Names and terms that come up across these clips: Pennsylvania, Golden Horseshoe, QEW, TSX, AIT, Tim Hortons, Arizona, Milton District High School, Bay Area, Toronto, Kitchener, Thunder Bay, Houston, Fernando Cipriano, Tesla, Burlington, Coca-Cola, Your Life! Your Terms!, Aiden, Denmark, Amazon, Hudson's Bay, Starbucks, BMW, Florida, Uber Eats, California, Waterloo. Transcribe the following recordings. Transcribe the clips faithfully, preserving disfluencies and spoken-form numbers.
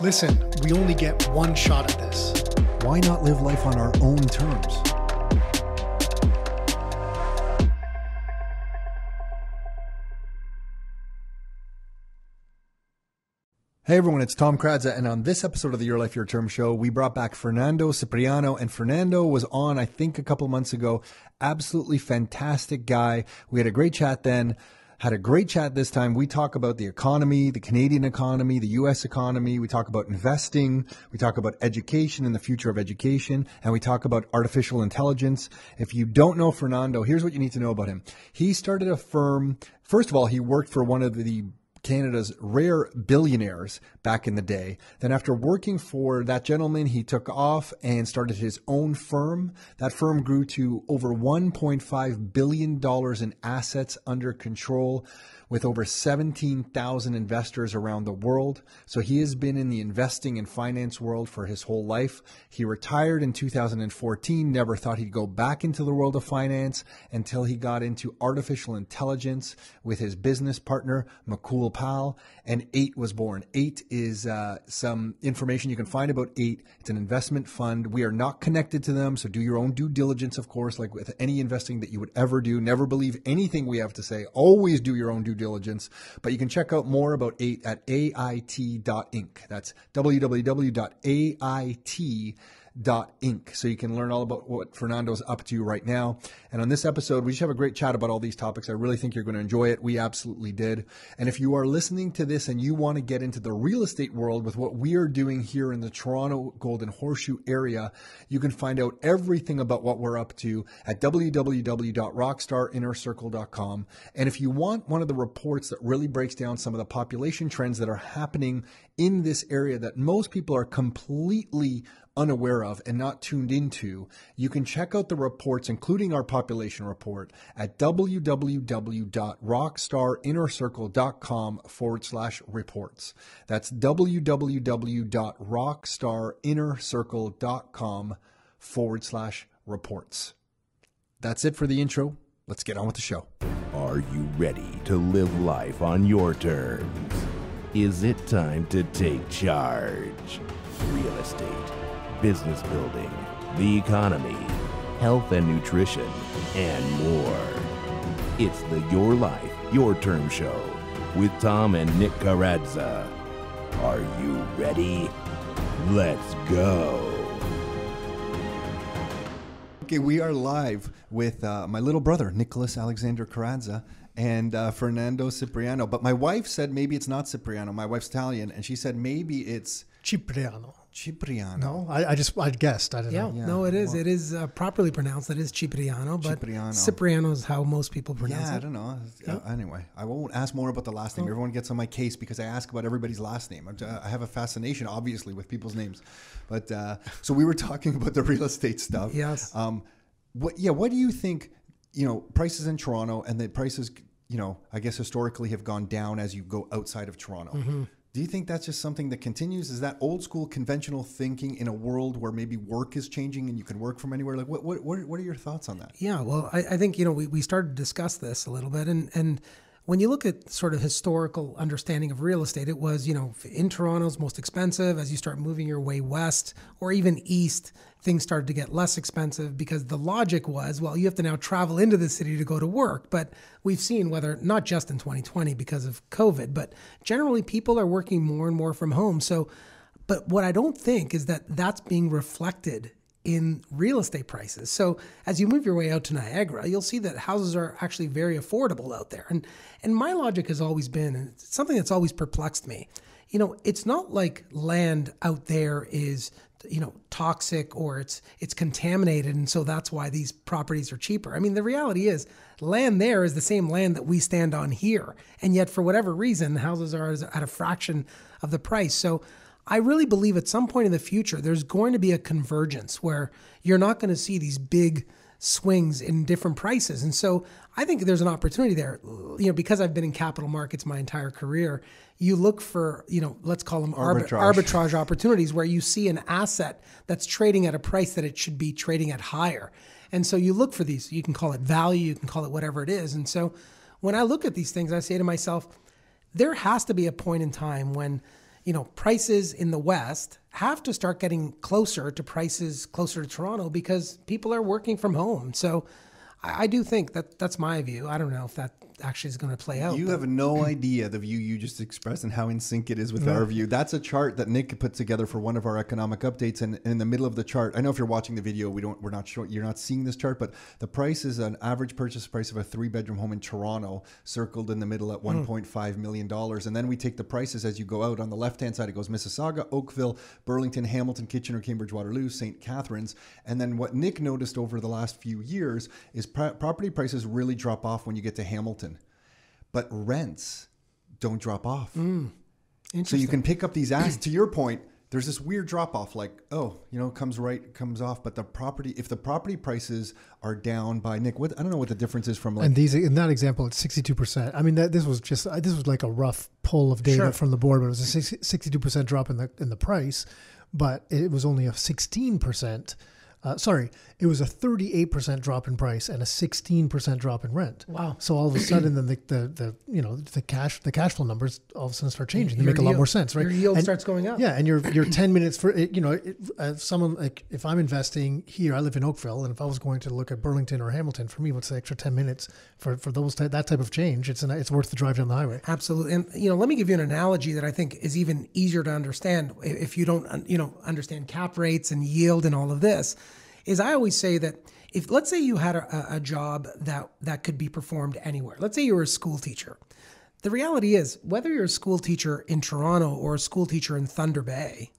Listen, we only get one shot at this. Why not live life on our own terms? Hey everyone, it's Tom Karadza, and on this episode of the Your Life, Your Term show, we brought back Fernando Cipriano, and Fernando was on, I think, a couple months ago. Absolutely fantastic guy. We had a great chat then, had a great chat this time. We talk about the economy, the Canadian economy, the U S economy. We talk about investing. We talk about education and the future of education, and we talk about artificial intelligence. If you don't know Fernando, here's what you need to know about him. He started a firm. First of all, he worked for one of the Canada's rare billionaires back in the day. Then after working for that gentleman, he took off and started his own firm. That firm grew to over one point five billion dollars in assets under control, with over seventeen thousand investors around the world. So he has been in the investing and finance world for his whole life. He retired in two thousand fourteen, never thought he'd go back into the world of finance until he got into artificial intelligence with his business partner, Mukul Pal, and AIT was born. AIT is uh, some information you can find about AIT. It's an investment fund. We are not connected to them, so do your own due diligence, of course, like with any investing that you would ever do. Never believe anything we have to say. Always do your own due diligence, but you can check out more about AIT at A I T dot inc. That's w w w dot A I T dot inc. So you can learn all about what Fernando's up to right now. And on this episode, we just have a great chat about all these topics. I really think you're going to enjoy it. We absolutely did. And if you are listening to this and you want to get into the real estate world with what we are doing here in the Toronto Golden Horseshoe area, you can find out everything about what we're up to at w w w dot rockstar inner circle dot com. And if you want one of the reports that really breaks down some of the population trends that are happening in this area that most people are completely unaware of and not tuned into, you can check out the reports, including our population report, at w w w dot rockstar inner circle dot com forward slash reports. That's w w w dot rockstar inner circle dot com forward slash reports. That's it for the intro. Let's get on with the show. Are you ready to live life on your terms? Is it time to take charge? Real estate, business building, the economy, health and nutrition, and more. It's the Your Life, Your Term show with Tom and Nick Karadza. Are you ready? Let's go. Okay, we are live with uh, my little brother, Nicholas Alexander Karadza, and uh, Fernando Cipriano. But my wife said maybe it's not Cipriano. My wife's Italian, and she said maybe it's Cipriano. Cipriano. No, I, I just I guessed. I didn't yeah. know. Yeah, no, it is. Well, it is uh, properly pronounced. It is Cipriano, but Cipriano. Cipriano is how most people pronounce yeah, it. I don't know. Yeah. Uh, anyway, I won't ask more about the last name. Oh. Everyone gets on my case because I ask about everybody's last name. I, I have a fascination, obviously, with people's names. But uh, so we were talking about the real estate stuff. Yes. Um. What? Yeah. What do you think? You know, prices in Toronto, and the prices, you know, I guess historically have gone down as you go outside of Toronto. Mm-hmm. Do you think that's just something that continues? Is that old school conventional thinking in a world where maybe work is changing and you can work from anywhere? Like, what what what are your thoughts on that? Yeah, well, I, I think, you know, we, we started to discuss this a little bit. And, and when you look at sort of historical understanding of real estate, it was, you know, in Toronto's most expensive. As you start moving your way west or even east, things started to get less expensive because the logic was, well, you have to now travel into the city to go to work. But we've seen, whether not just in twenty twenty because of COVID, but generally people are working more and more from home. So, but what I don't think is that that's being reflected in real estate prices. So as you move your way out to Niagara, you'll see that houses are actually very affordable out there. And and my logic has always been, and it's something that's always perplexed me, you know, it's not like land out there is, you know, toxic or it's it's contaminated, and so that's why these properties are cheaper. I mean, the reality is land there is the same land that we stand on here, and yet for whatever reason, houses are at a fraction of the price. So I really believe at some point in the future, there's going to be a convergence where you're not going to see these big swings in different prices. And so I think there's an opportunity there, you know, because I've been in capital markets my entire career. You look for, you know, let's call them arbitrage, arbitrage opportunities where you see an asset that's trading at a price that it should be trading at higher. And so you look for these, you can call it value, you can call it whatever it is. And so when I look at these things, I say to myself, there has to be a point in time when, you know, prices in the West have to start getting closer to prices closer to Toronto because people are working from home. So I, I do think that that's my view. I don't know if that actually is going to play out. You have no idea the view you just expressed and how in sync it is with yeah. our view. That's a chart that Nick put together for one of our economic updates, and in the middle of the chart, I know if you're watching the video, we don't, we're not sure, you're not seeing this chart, but the price is an average purchase price of a three-bedroom home in Toronto, circled in the middle at one point five million dollars, and then we take the prices as you go out. On the left-hand side, it goes Mississauga, Oakville, Burlington, Hamilton, Kitchener, Cambridge, Waterloo, Saint Catharines, and then what Nick noticed over the last few years is pro property prices really drop off when you get to Hamilton. But rents don't drop off. Mm, so you can pick up these assets. To your point, there's this weird drop off like, oh, you know, comes right, comes off. But the property, if the property prices are down by, Nick, what, I don't know what the difference is from like. And these, in that example, it's sixty-two percent. I mean, that, this was just, this was like a rough pull of data sure. from the board, but it was a sixty-two percent drop in the, in the price, but it was only a sixteen percent. Uh, sorry, it was a thirty-eight percent drop in price and a sixteen percent drop in rent. Wow! So all of a sudden, then the, the the you know the cash the cash flow numbers all of a sudden start changing. They your make a yield, lot more sense, right? Your yield and, starts going up. Yeah, and your your ten minutes for it, you know it, uh, someone like if I'm investing here, I live in Oakville, and if I was going to look at Burlington or Hamilton, for me, what's the extra ten minutes for for those that type of change? It's an, it's worth the drive down the highway. Absolutely, and you know, let me give you an analogy that I think is even easier to understand if you don't you know understand cap rates and yield and all of this. Is I always say that if, let's say you had a, a job that, that could be performed anywhere. Let's say you were a school teacher. The reality is, whether you're a school teacher in Toronto or a school teacher in Thunder Bay,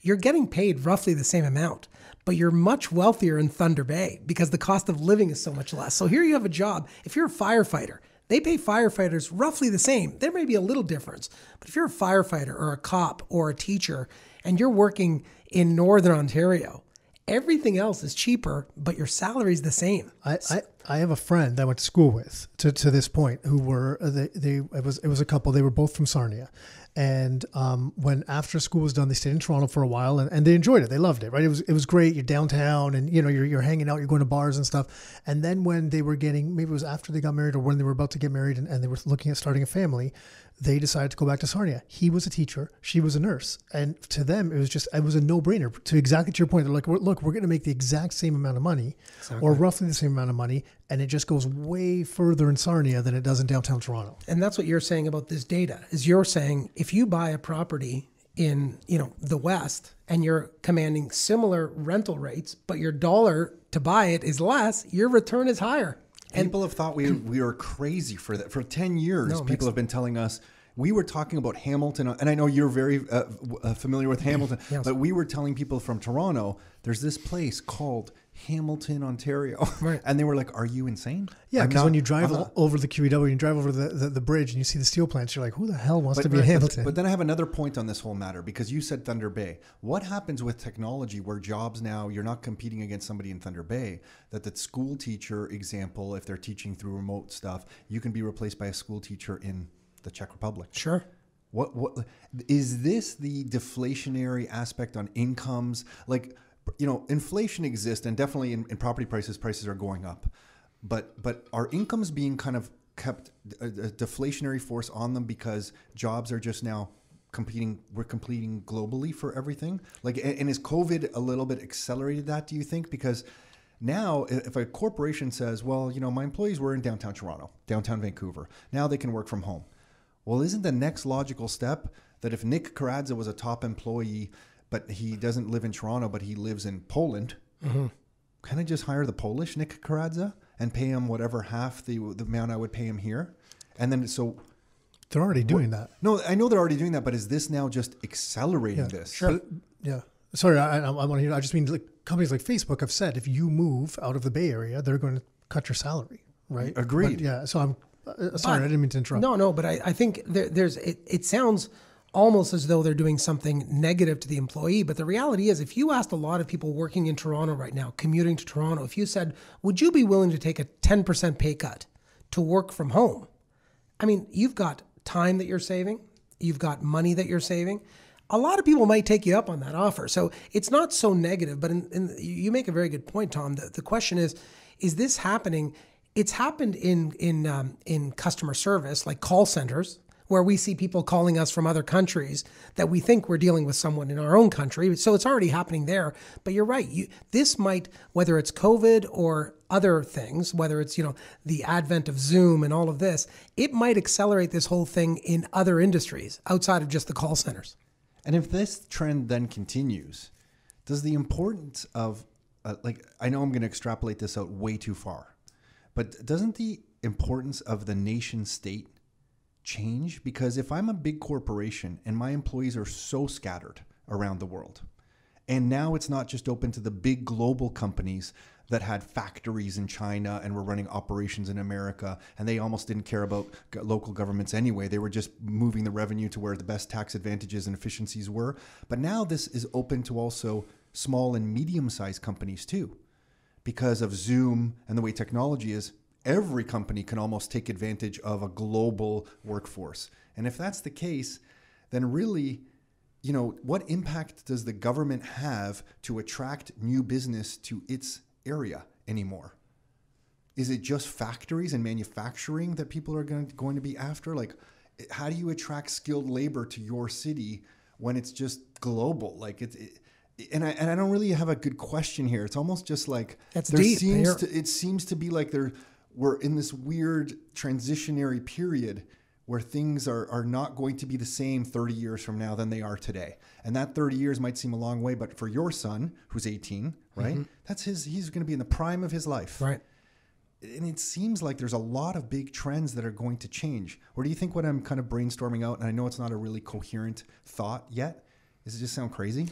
you're getting paid roughly the same amount, but you're much wealthier in Thunder Bay because the cost of living is so much less. So here you have a job. If you're a firefighter, they pay firefighters roughly the same. There may be a little difference, but if you're a firefighter or a cop or a teacher and you're working in Northern Ontario, everything else is cheaper, but your salary is the same. I, I, I have a friend that I went to school with to, to this point who were, they, they it was it was a couple, they were both from Sarnia. And um, when after school was done, they stayed in Toronto for a while and, and they enjoyed it. They loved it, right? It was it was great. You're downtown and, you know, you're, you're hanging out, you're going to bars and stuff. And then when they were getting, maybe it was after they got married or when they were about to get married and, and they were looking at starting a family, they decided to go back to Sarnia. He was a teacher. She was a nurse. And to them, it was just, it was a no-brainer. To exactly to your point, they're like, look, we're going to make the exact same amount of money exactly. or roughly the same amount of money. And it just goes way further in Sarnia than it does in downtown Toronto. And that's what you're saying about this data, is you're saying if you buy a property in, you know, the West and you're commanding similar rental rates, but your dollar to buy it is less, your return is higher. And people have thought we we are crazy for that. For ten years, no, people have been telling us, we were talking about Hamilton, and I know you're very uh, uh, familiar with Hamilton, yes. but we were telling people from Toronto, there's this place called Hamilton, Ontario. Right. And they were like, are you insane? Yeah, because when you drive uh-huh. over the Q E W, you drive over the, the, the bridge and you see the steel plants, you're like, who the hell wants but, to be in Hamilton? But then I have another point on this whole matter, because you said Thunder Bay. What happens with technology where jobs now, you're not competing against somebody in Thunder Bay, that the school teacher example, if they're teaching through remote stuff, you can be replaced by a school teacher in the Czech Republic. Sure. What, what, is this the deflationary aspect on incomes? Like, you know, inflation exists, and definitely in, in property prices, prices are going up. But but are incomes being kind of kept a, a deflationary force on them because jobs are just now competing? We're competing globally for everything. Like, and, and is COVID a little bit accelerated that? Do you think? Because now, if a corporation says, well, you know, my employees were in downtown Toronto, downtown Vancouver, now they can work from home. Well, isn't the next logical step that if Nick Karadza was a top employee, but he doesn't live in Toronto, but he lives in Poland, mm-hmm. can I just hire the Polish Nick Karadza and pay him whatever half the, the amount I would pay him here? And then so... They're already doing what, that. No, I know they're already doing that, but is this now just accelerating yeah, this? Sure. But, yeah. Sorry, I, I, I want to hear... I just mean, like, companies like Facebook have said, if you move out of the Bay Area, they're going to cut your salary, right? Agreed. But, yeah, so I'm... Uh, sorry, but, I didn't mean to interrupt. No, no, but I, I think there, there's, it, it sounds almost as though they're doing something negative to the employee, but the reality is, if you asked a lot of people working in Toronto right now, commuting to Toronto, if you said, would you be willing to take a ten percent pay cut to work from home? I mean, you've got time that you're saving, you've got money that you're saving. A lot of people might take you up on that offer. So it's not so negative, but in, in, you make a very good point, Tom. The, the question is, is this happening? It's happened in in um, in customer service, like call centers, where we see people calling us from other countries that we think we're dealing with someone in our own country. So it's already happening there. But you're right. You, this might, whether it's COVID or other things, whether it's, you know, the advent of Zoom and all of this, it might accelerate this whole thing in other industries outside of just the call centers. And if this trend then continues, does the importance of, uh, like, I know I'm going to extrapolate this out way too far, but doesn't the importance of the nation state change? Because if I'm a big corporation and my employees are so scattered around the world, and now it's not just open to the big global companies that had factories in China and were running operations in America, and they almost didn't care about local governments anyway. They were just moving the revenue to where the best tax advantages and efficiencies were. But now this is open to also small and medium-sized companies too. Because of Zoom and the way technology is, every company can almost take advantage of a global workforce. And if that's the case, then really, you know, what impact does the government have to attract new business to its area anymore? Is it just factories and manufacturing that people are going to, going to be after? Like, how do you attract skilled labor to your city when it's just global? Like, it's it, and I and I don't really have a good question here. It's almost just like that's there deep. Seems to, it seems to be like there we're in this weird transitionary period where things are are not going to be the same thirty years from now than they are today. And that thirty years might seem a long way, but for your son, who's eighteen, right? Mm-hmm. That's his, he's going to be in the prime of his life. Right. And it seems like there's a lot of big trends that are going to change. Or do you think what I'm kind of brainstorming out, and I know it's not a really coherent thought yet, does it just sound crazy?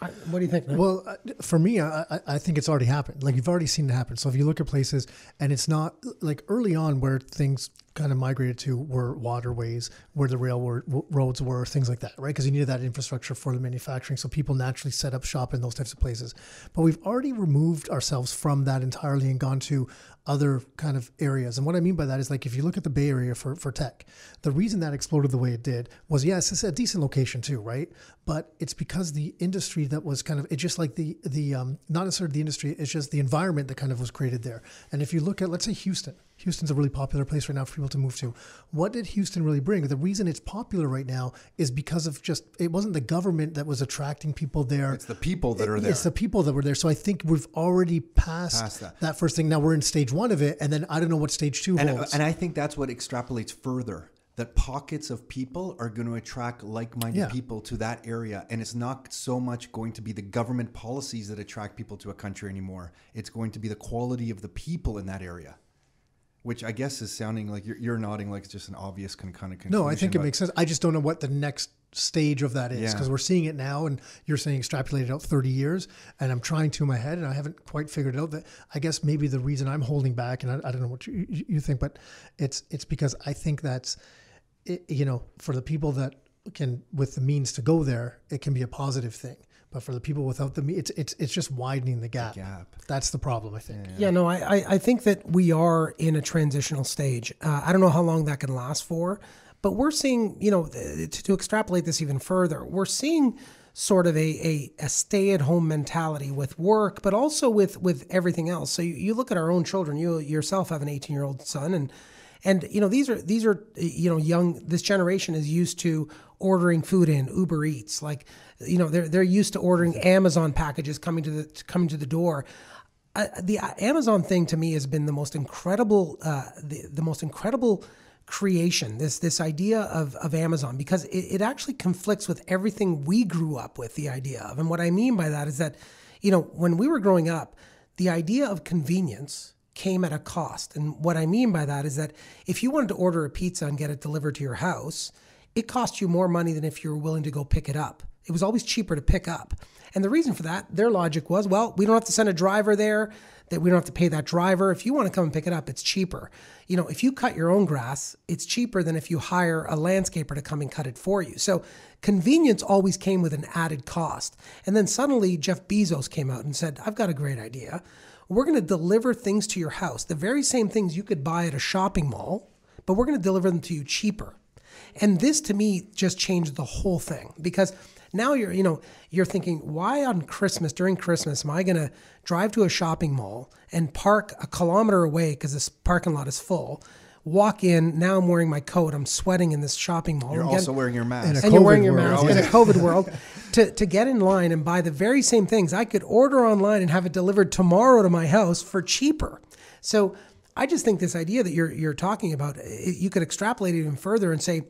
I, what do you think, man? Well, for me, I, I think it's already happened. Like, you've already seen it happen. So if you look at places, and it's not like early on where things kind of migrated to were waterways, where the railroad roads were, things like that, right? Because you needed that infrastructure for the manufacturing. So people naturally set up shop in those types of places. But we've already removed ourselves from that entirely and gone to other kind of areas. And what I mean by that is, like, if you look at the Bay Area for, for tech, the reason that exploded the way it did was, yes, it's a decent location too, right? But it's because the industry that was kind of, it's just like the, the um, not necessarily the industry, it's just the environment that kind of was created there. And if you look at, let's say Houston, Houston's a really popular place right now for people to move to. What did Houston really bring? The reason it's popular right now is because of just, it wasn't the government that was attracting people there. It's the people that are there. It's the people that were there. So I think we've already passed, passed that. that first thing. Now we're in stage one of it. And then I don't know what stage two and, holds. And I think that's what extrapolates further, that pockets of people are going to attract like-minded yeah. people to that area. And it's not so much going to be the government policies that attract people to a country anymore. It's going to be the quality of the people in that area. Which I guess is sounding like you're, you're nodding like it's just an obvious kind of conclusion. No, I think it makes sense. I just don't know what the next stage of that is, because yeah. we're seeing it now, and you're saying extrapolated out thirty years, and I'm trying to in my head, and I haven't quite figured it out. That I guess maybe the reason I'm holding back, and I, I don't know what you, you think, but it's it's because I think that's, it, you know, for the people that can, with the means to go there, it can be a positive thing. But for the people without the, it's it's it's just widening the gap. The gap. That's the problem, I think. Yeah, yeah no, I, I, I think that we are in a transitional stage. Uh, I don't know how long that can last for, but we're seeing, you know, to, to extrapolate this even further, we're seeing sort of a, a, a stay-at-home mentality with work, but also with, with everything else. So you, you look at our own children. You yourself have an eighteen-year-old son, and and you know these are these are you know young. This generation is used to ordering food in Uber Eats, like. You know, they're they're used to ordering Amazon packages coming to the coming to the door. Uh, the Amazon thing to me has been the most incredible uh, the the most incredible creation. This this idea of of Amazon, because it, it actually conflicts with everything we grew up with the idea of. And what I mean by that is that, you know, when we were growing up, the idea of convenience came at a cost. And what I mean by that is that if you wanted to order a pizza and get it delivered to your house, it cost you more money than if you were willing to go pick it up. It was always cheaper to pick up. And the reason for that, their logic was, well, we don't have to send a driver there, that we don't have to pay that driver. If you want to come and pick it up, it's cheaper. You know, if you cut your own grass, it's cheaper than if you hire a landscaper to come and cut it for you. So convenience always came with an added cost. And then suddenly Jeff Bezos came out and said, I've got a great idea. We're going to deliver things to your house, the very same things you could buy at a shopping mall, but we're going to deliver them to you cheaper. And this to me just changed the whole thing, because now you're, you know, you're thinking, why on Christmas, during Christmas, am I going to drive to a shopping mall and park a kilometer away because this parking lot is full? walk in. Now I'm wearing my coat. I'm sweating in this shopping mall. You're again, also wearing your mask. And, and you're wearing your mask in a COVID world. To, to get in line and buy the very same things. I could order online and have it delivered tomorrow to my house for cheaper. So I just think this idea that you're, you're talking about, you could extrapolate it even further and say,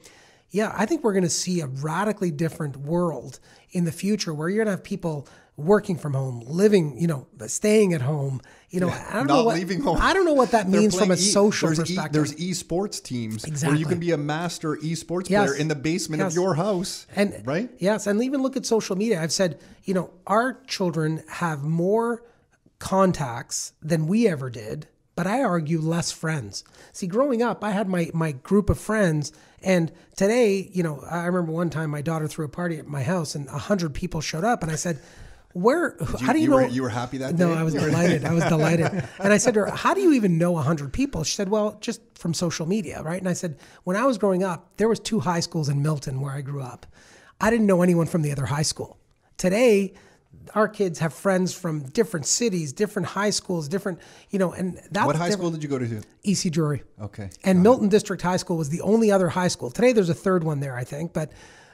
yeah, I think we're going to see a radically different world in the future where you're going to have people working from home, living, you know, staying at home, you know, yeah, I don't not know what, leaving home. I don't know what that means from a e, social there's perspective. E, there's esports teams exactly. where you can be a master esports yes. player in the basement yes. of your house, and right? Yes, and even look at social media. I've said, you know, our children have more contacts than we ever did. But I argue less friends. See, growing up, I had my, my group of friends. And today, you know, I remember one time my daughter threw a party at my house and a hundred people showed up. And I said, where, you, how do you, you know? Were, you were happy that no, day? No, I was delighted. I was delighted. And I said to her, how do you even know a hundred people? She said, well, just from social media, right? And I said, when I was growing up, there was two high schools in Milton where I grew up. I didn't know anyone from the other high school. Today, our kids have friends from different cities, different high schools, different, you know, and that's what high school did you go to? E C Drury. Okay. And Milton District High School was the only other high school. Today there's a third one there, I think. But,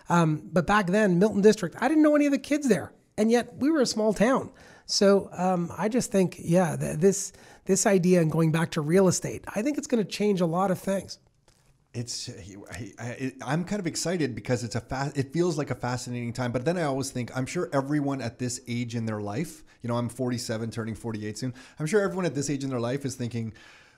um, but back then, Milton District, I didn't know any of the kids there. And yet we were a small town. So um, I just think, yeah, th this, this idea and going back to real estate, I think it's going to change a lot of things. It's I, I, I'm kind of excited because it's a fast, it feels like a fascinating time. But then I always think, I'm sure everyone at this age in their life, you know, I'm forty-seven, turning forty-eight soon. I'm sure everyone at this age in their life is thinking,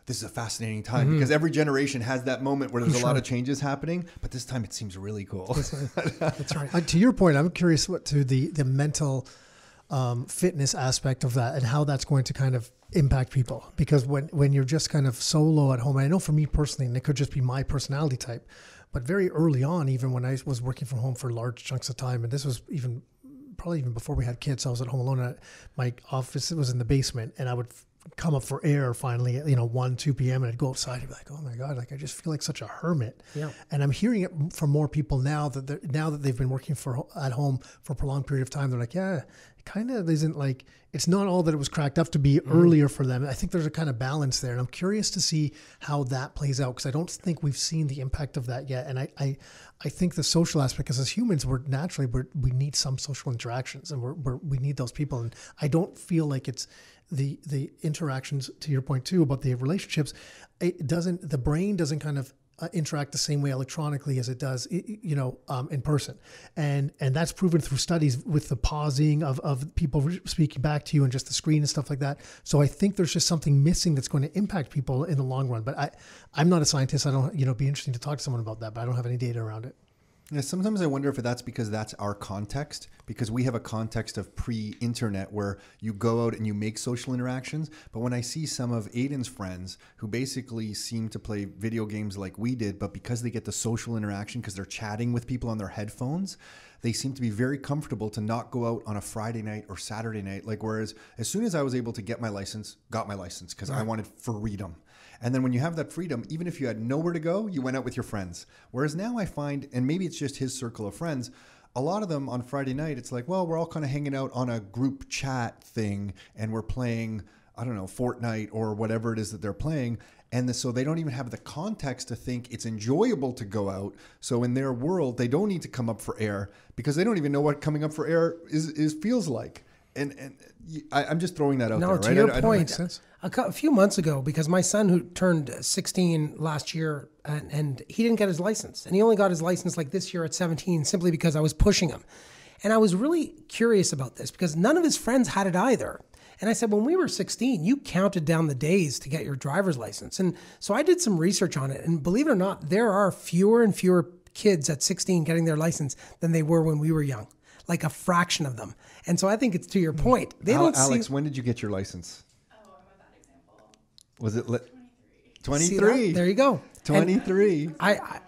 this is a fascinating time mm-hmm. because every generation has that moment where there's sure. a lot of changes happening. But this time it seems really cool. That's right. That's right. Uh, to your point, I'm curious what to the, the mental um, fitness aspect of that and how that's going to kind of impact people, because when when you're just kind of solo at home, and I know for me personally, and it could just be my personality type, but very early on, even when I was working from home for large chunks of time, and this was even probably even before we had kids, I was at home alone at my office. It was in the basement, and I would come up for air finally at, you know, one, two P M and I'd go outside and be like, oh my God, like I just feel like such a hermit. Yeah. And I'm hearing it from more people now that now that they've been working for at home for a prolonged period of time. They're like, yeah, it kind of isn't like, it's not all that it was cracked up to be mm-hmm. earlier for them. I think there's a kind of balance there. And I'm curious to see how that plays out, because I don't think we've seen the impact of that yet. And I, I, I think the social aspect, because as humans, we're naturally, we're, we need some social interactions, and we're, we're, we need those people. And I don't feel like it's, the the interactions, to your point too about the relationships, it doesn't, the brain doesn't kind of uh, interact the same way electronically as it does, you know, um, in person, and and that's proven through studies with the pausing of of people speaking back to you and just the screen and stuff like that. So I think there's just something missing that's going to impact people in the long run. But I I'm not a scientist. I don't, you know, it'd be interesting to talk to someone about that, but I don't have any data around it. Yeah, sometimes I wonder if that's because that's our context, because we have a context of pre-internet where you go out and you make social interactions. But when I see some of Aiden's friends who basically seem to play video games like we did, but because they get the social interaction, because they're chatting with people on their headphones, they seem to be very comfortable to not go out on a Friday night or Saturday night. Like, whereas as soon as I was able to get my license, got my license because right. I wanted freedom. And then when you have that freedom, even if you had nowhere to go, you went out with your friends. Whereas now I find, and maybe it's just his circle of friends, a lot of them on Friday night, it's like, well, we're all kind of hanging out on a group chat thing and we're playing, I don't know, Fortnite or whatever it is that they're playing. And the, so they don't even have the context to think it's enjoyable to go out. So in their world, they don't need to come up for air because they don't even know what coming up for air is, is feels like. And, and I, I'm just throwing that out no, there, to right? Your I, point, I don't a few months ago, because my son who turned sixteen last year, and, and he didn't get his license. And he only got his license like this year at seventeen, simply because I was pushing him. And I was really curious about this because none of his friends had it either. And I said, when we were sixteen, you counted down the days to get your driver's license. And so I did some research on it. And believe it or not, there are fewer and fewer kids at sixteen getting their license than they were when we were young. Like a fraction of them. And so I think it's to your point. They Al don't Alex, see... when did you get your license? Oh, I'm a bad example. Was it... twenty-three. twenty-three. There you go. twenty-three. I, I,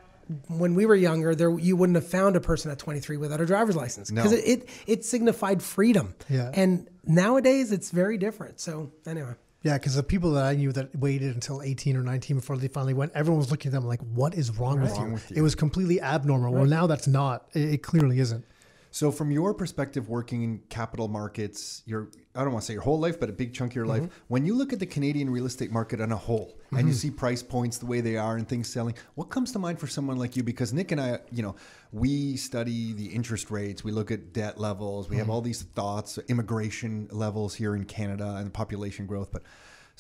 when we were younger, there you wouldn't have found a person at twenty-three without a driver's license. Because no. it, it, it signified freedom. Yeah. And nowadays, it's very different. So anyway... Yeah, because the people that I knew that waited until eighteen or nineteen before they finally went, everyone was looking at them like, what is wrong, right. with, you? wrong with you? It was completely abnormal. Right. Well, now that's not. It, it clearly isn't. So from your perspective, working in capital markets, your, I don't want to say your whole life, but a big chunk of your mm-hmm. life, when you look at the Canadian real estate market on a whole, mm-hmm. and you see price points the way they are and things selling, what comes to mind for someone like you? Because Nick and I, you know, we study the interest rates, we look at debt levels, we mm-hmm. have all these thoughts, immigration levels here in Canada and population growth. But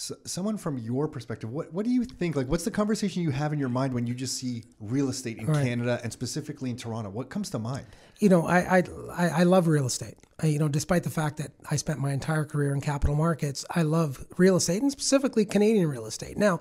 so someone from your perspective, what, what do you think? Like, what's the conversation you have in your mind when you just see real estate in right. Canada and specifically in Toronto? What comes to mind? You know, I, I, I love real estate. I, you know, despite the fact that I spent my entire career in capital markets, I love real estate and specifically Canadian real estate. Now,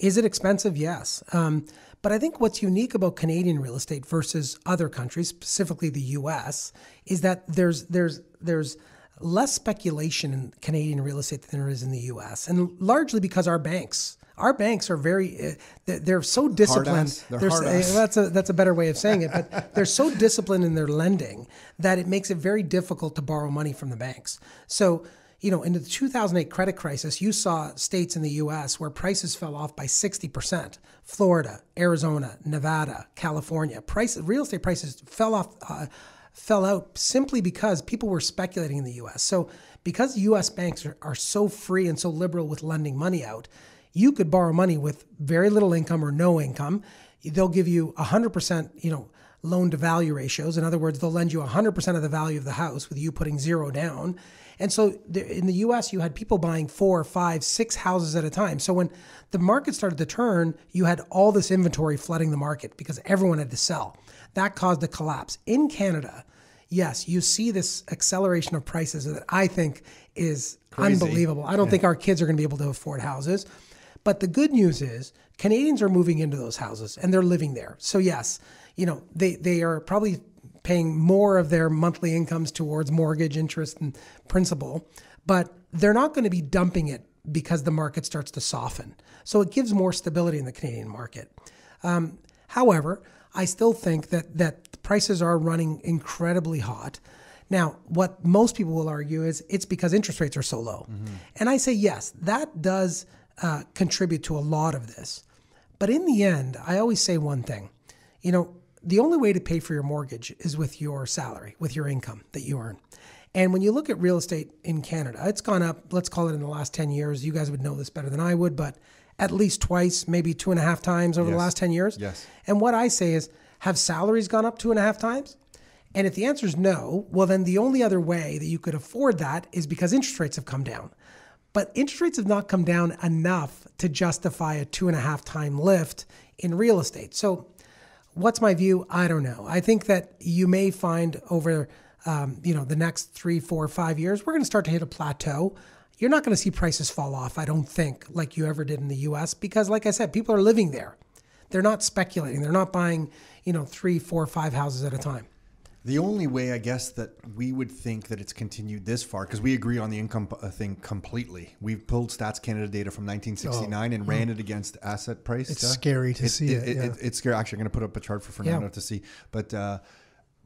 is it expensive? Yes. Um, but I think what's unique about Canadian real estate versus other countries, specifically the U S, is that there's, there's, there's, less speculation in Canadian real estate than there is in the U S, and largely because our banks, our banks are very, uh, they're, they're so disciplined. They're they're, uh, that's a that's a better way of saying it, but they're so disciplined in their lending that it makes it very difficult to borrow money from the banks. So, you know, in the two thousand eight credit crisis, you saw states in the U S where prices fell off by sixty percent. Florida, Arizona, Nevada, California, price real estate prices fell off. Uh, fell out simply because people were speculating in the U S. So because U S banks are, are so free and so liberal with lending money out, you could borrow money with very little income or no income. They'll give you one hundred percent, you know, loan to value ratios. In other words, they'll lend you one hundred percent of the value of the house with you putting zero down. And so in the U S, you had people buying four, five, six houses at a time. So when the market started to turn, you had all this inventory flooding the market because everyone had to sell. That caused a collapse. In Canada, yes, you see this acceleration of prices that I think is crazy. Unbelievable. I don't yeah. think our kids are going to be able to afford houses. But the good news is Canadians are moving into those houses and they're living there. So yes, you know, they, they are probably paying more of their monthly incomes towards mortgage interest and principal, but they're not going to be dumping it because the market starts to soften. So it gives more stability in the Canadian market. Um, however, I still think that that prices are running incredibly hot. Now, what most people will argue is it's because interest rates are so low. Mm-hmm. And I say, yes, that does uh, contribute to a lot of this. But in the end, I always say one thing, you know, the only way to pay for your mortgage is with your salary, with your income that you earn. And when you look at real estate in Canada, it's gone up, let's call it in the last ten years. You guys would know this better than I would, but at least twice, maybe two and a half times over yes. the last ten years. Yes. And what I say is, have salaries gone up two and a half times? And if the answer is no, well, then the only other way that you could afford that is because interest rates have come down. But interest rates have not come down enough to justify a two and a half time lift in real estate. So what's my view? I don't know. I think that you may find over um, you know, the next three, four, five years, we're going to start to hit a plateau. You're not going to see prices fall off, I don't think, like you ever did in the U S, because like I said, people are living there. They're not speculating. They're not buying, you know, three, four, five houses at a time. The only way, I guess, that we would think that it's continued this far, because we agree on the income thing completely. We've pulled Stats Canada data from nineteen sixty-nine oh, and ran yeah. it against asset price. It's uh, scary to it, see it. it, yeah. it it's scary. Actually, I'm going to put up a chart for Fernando yeah. to see. But uh,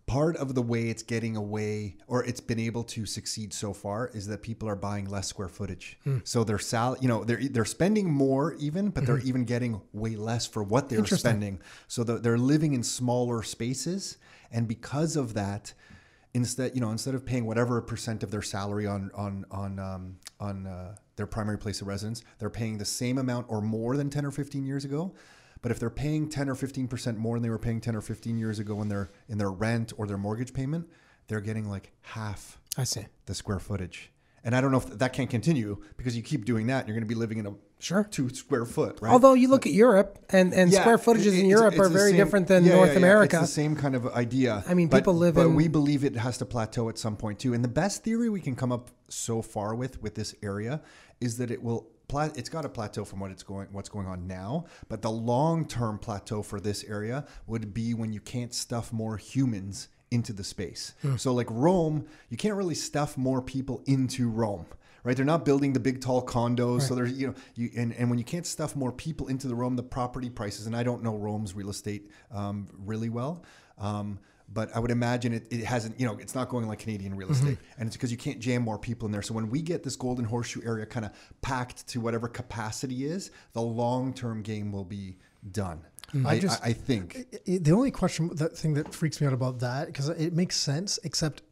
part of the way it's getting away, or it's been able to succeed so far, is that people are buying less square footage. Hmm. So they're sal you know, they're they're spending more even, but mm-hmm. they're even getting way less for what they're spending. So the, they're living in smaller spaces. And because of that, instead, you know, instead of paying whatever percent of their salary on on on um, on uh, their primary place of residence, they're paying the same amount or more than ten or fifteen years ago. But if they're paying ten or fifteen percent more than they were paying ten or fifteen years ago in their in their rent or their mortgage payment, they're getting like half I see. the square footage. And I don't know if that can't continue, because you keep doing that, you're going to be living in a sure. two square foot, right? Although you look but, at Europe and, and yeah, square footages it, in Europe it's, it's are very same, different than yeah, North yeah, yeah. America. It's the same kind of idea. I mean, but, people live but in... But we believe it has to plateau at some point too. And the best theory we can come up so far with, with this area, is that it will... It's got a plateau from what it's going, what's going on now, but the long-term plateau for this area would be when you can't stuff more humans into the space. Hmm. So like Rome, you can't really stuff more people into Rome, right? They're not building the big tall condos. Right. So there's, you know, you, and, and when you can't stuff more people into the Rome, the property prices, and I don't know Rome's real estate um, really well, um, but I would imagine it, it hasn't, you know, it's not going like Canadian real estate. Mm-hmm. And it's because you can't jam more people in there. So when we get this Golden Horseshoe area kind of packed to whatever capacity is, the long-term game will be done. I just, I, I think it, the only question, the thing that freaks me out about that, because it makes sense, except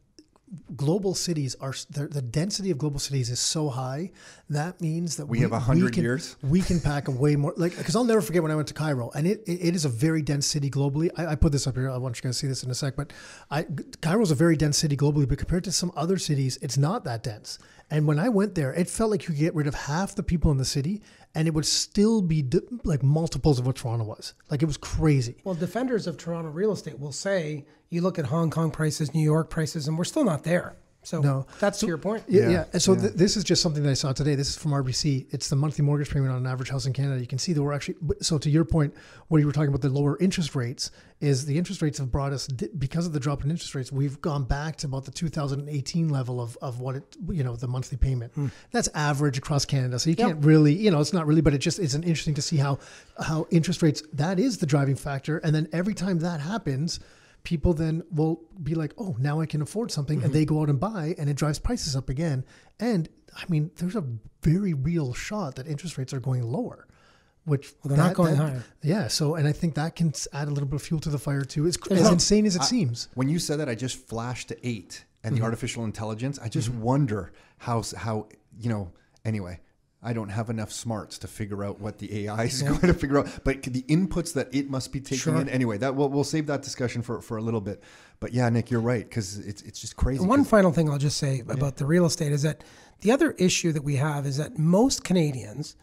global cities are the density of global cities is so high. That means that we, we have a hundred years. We can pack a way more, like, because I'll never forget when I went to Cairo, and it, it, it is a very dense city globally. I, I put this up here. I want you guys to see this in a sec, but I, Cairo is a very dense city globally, but compared to some other cities, it's not that dense. And when I went there, it felt like you could get rid of half the people in the city and it would still be like multiples of what Toronto was. Like, it was crazy. Well, defenders of Toronto real estate will say, you look at Hong Kong prices, New York prices, and we're still not there. So no. that's so, your point. Yeah. yeah. And so yeah. Th this is just something that I saw today. This is from R B C. It's the monthly mortgage payment on an average house in Canada. You can see that we're actually, so to your point, where you were talking about the lower interest rates, is the interest rates have brought us, because of the drop in interest rates, we've gone back to about the two thousand eighteen level of, of what it, you know, the monthly payment. Mm. That's average across Canada. So you yep. can't really, you know, it's not really, but it just, it's an interesting to see how, how interest rates, that is the driving factor. And then every time that happens, people then will be like, oh, now I can afford something. Mm-hmm. And they go out and buy, and it drives prices up again. And I mean, there's a very real shot that interest rates are going lower, which well, they're that, not going that, higher. Yeah. So, and I think that can add a little bit of fuel to the fire too. It's as insane as it I, seems. When you said that, I just flashed to eight and mm-hmm. the artificial intelligence. I just mm-hmm. wonder how, how, you know, anyway, I don't have enough smarts to figure out what the A I is yeah. going to figure out, but the inputs that it must be taking sure. in anyway. That we'll, we'll save that discussion for for a little bit. But yeah, Nick, you're right, because it's it's just crazy. And one final thing I'll just say yeah. about the real estate is that the other issue that we have is that most Canadians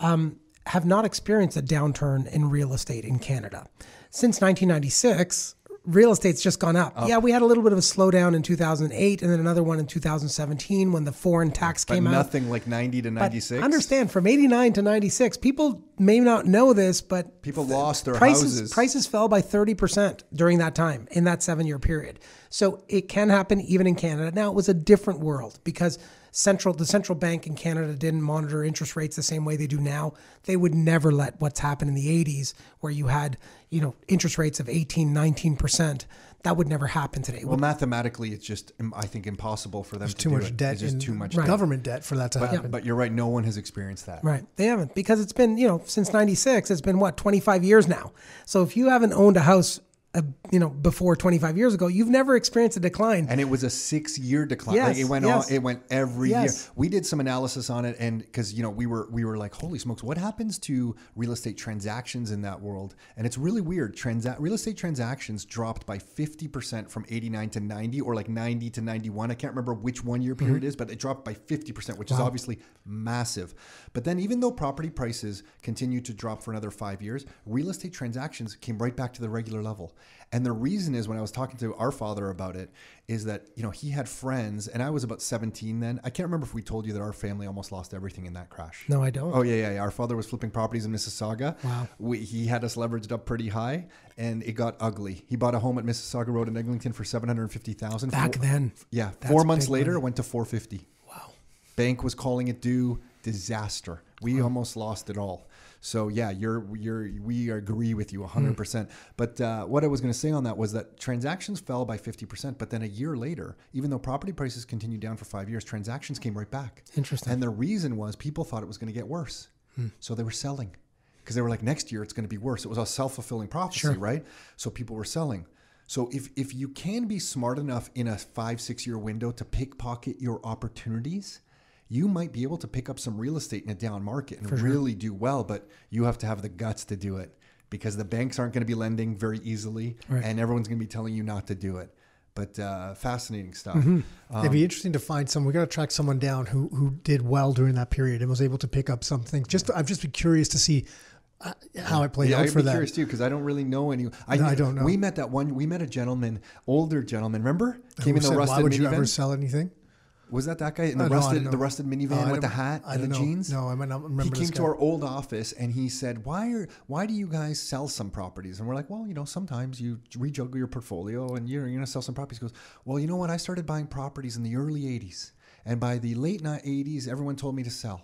um, have not experienced a downturn in real estate in Canada since nineteen ninety-six. Real estate's just gone up. up. Yeah, we had a little bit of a slowdown in two thousand eight and then another one in two thousand seventeen when the foreign tax came out. But nothing like ninety to ninety-six. But understand, from eighty-nine to ninety-six, people may not know this, but people lost their prices, houses. Prices fell by thirty percent during that time, in that seven-year period. So it can happen even in Canada. Now, it was a different world because central the central bank in Canada didn't monitor interest rates the same way they do now. They would never let what's happened in the eighties, where you had, you know, interest rates of eighteen, nineteen percent. That would never happen today. Well, mathematically, it's just, I think, impossible for them to do it. There's too much debt. There's just too much government debt for that to happen. But you're right. No one has experienced that. Right. They haven't, because it's been, you know, since ninety-six, it's been, what, twenty-five years now. So if you haven't owned a house Uh, you know, before twenty-five years ago, you've never experienced a decline. And it was a six-year decline. Yes, like it went yes. on, it went every yes. year. We did some analysis on it, and because, you know, we were we were like, holy smokes, what happens to real estate transactions in that world? And it's really weird. Transa real estate transactions dropped by fifty percent from eighty-nine to ninety, or like ninety to ninety-one. I can't remember which one-year period mm-hmm. it is, but it dropped by fifty percent, which wow. is obviously massive. But then, even though property prices continued to drop for another five years, real estate transactions came right back to the regular level. And the reason is, when I was talking to our father about it, is that, you know, he had friends, and I was about seventeen then. I can't remember if we told you that our family almost lost everything in that crash. No, I don't. Oh, yeah, yeah, yeah. Our father was flipping properties in Mississauga. Wow. We, he had us leveraged up pretty high, and it got ugly. He bought a home at Mississauga Road in Eglinton for seven hundred fifty thousand dollars. Back four, then. Yeah. Four months later, it went to four fifty. Wow. Bank was calling it due. Disaster. We wow. almost lost it all. So yeah, you're you're we agree with you one hundred percent. Mm. But uh, what I was going to say on that was that transactions fell by fifty percent, but then a year later, even though property prices continued down for five years, transactions came right back. Interesting. And the reason was, people thought it was going to get worse. Mm. So they were selling, because they were like, next year it's going to be worse. It was a self-fulfilling prophecy, sure. right? So people were selling. So if, if you can be smart enough in a five, six-year window to pickpocket your opportunities, you might be able to pick up some real estate in a down market and For really sure. do well, but you have to have the guts to do it, because the banks aren't going to be lending very easily, right. and everyone's going to be telling you not to do it. But uh, fascinating stuff. Mm-hmm. um, It'd be interesting to find some. We got to track someone down who who did well during that period and was able to pick up something. Just I've just been curious to see Uh, how it played yeah, out I'd for be that. curious too, because I don't really know any. I, no, I don't know. We met that one. We met a gentleman, older gentleman. Remember? Came Who in the said, rusted Why would you minivan? ever sell anything? Was that that guy in the no, rusted no, the rusted minivan no, with the hat and the know. jeans? No, I might not remember. He came this guy. to our old office and he said, "Why are why do you guys sell some properties?" And we're like, "Well, you know, sometimes you rejuggle your portfolio and you're, you're going to sell some properties." He goes, "Well, you know what? I started buying properties in the early eighties, and by the late eighties, everyone told me to sell."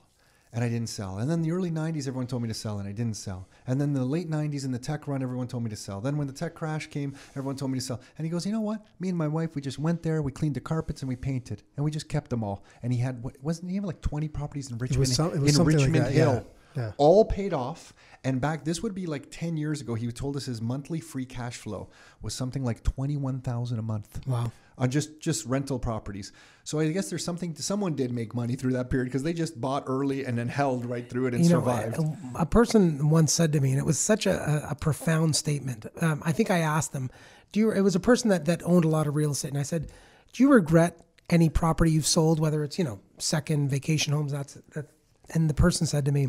And I didn't sell. And then the early nineties, everyone told me to sell, and I didn't sell. And then the late nineties and the tech run, everyone told me to sell. Then when the tech crash came, everyone told me to sell. And he goes, you know what? Me and my wife, we just went there, we cleaned the carpets, and we painted. And we just kept them all. And he had, what, wasn't he having like twenty properties in Richmond, it was some, it was in Richmond like that, Hill. Yeah. yeah. all paid off. And back, this would be like ten years ago, he told us his monthly free cash flow was something like twenty-one thousand dollars a month. Wow. On just, just rental properties. So I guess there's something, to, someone did make money through that period because they just bought early and then held right through it and you survived. Know, a, a person once said to me, and it was such a, a profound statement. Um, I think I asked them, do you, it was a person that, that owned a lot of real estate. And I said, do you regret any property you've sold, whether it's, you know, second vacation homes? That's that. And the person said to me,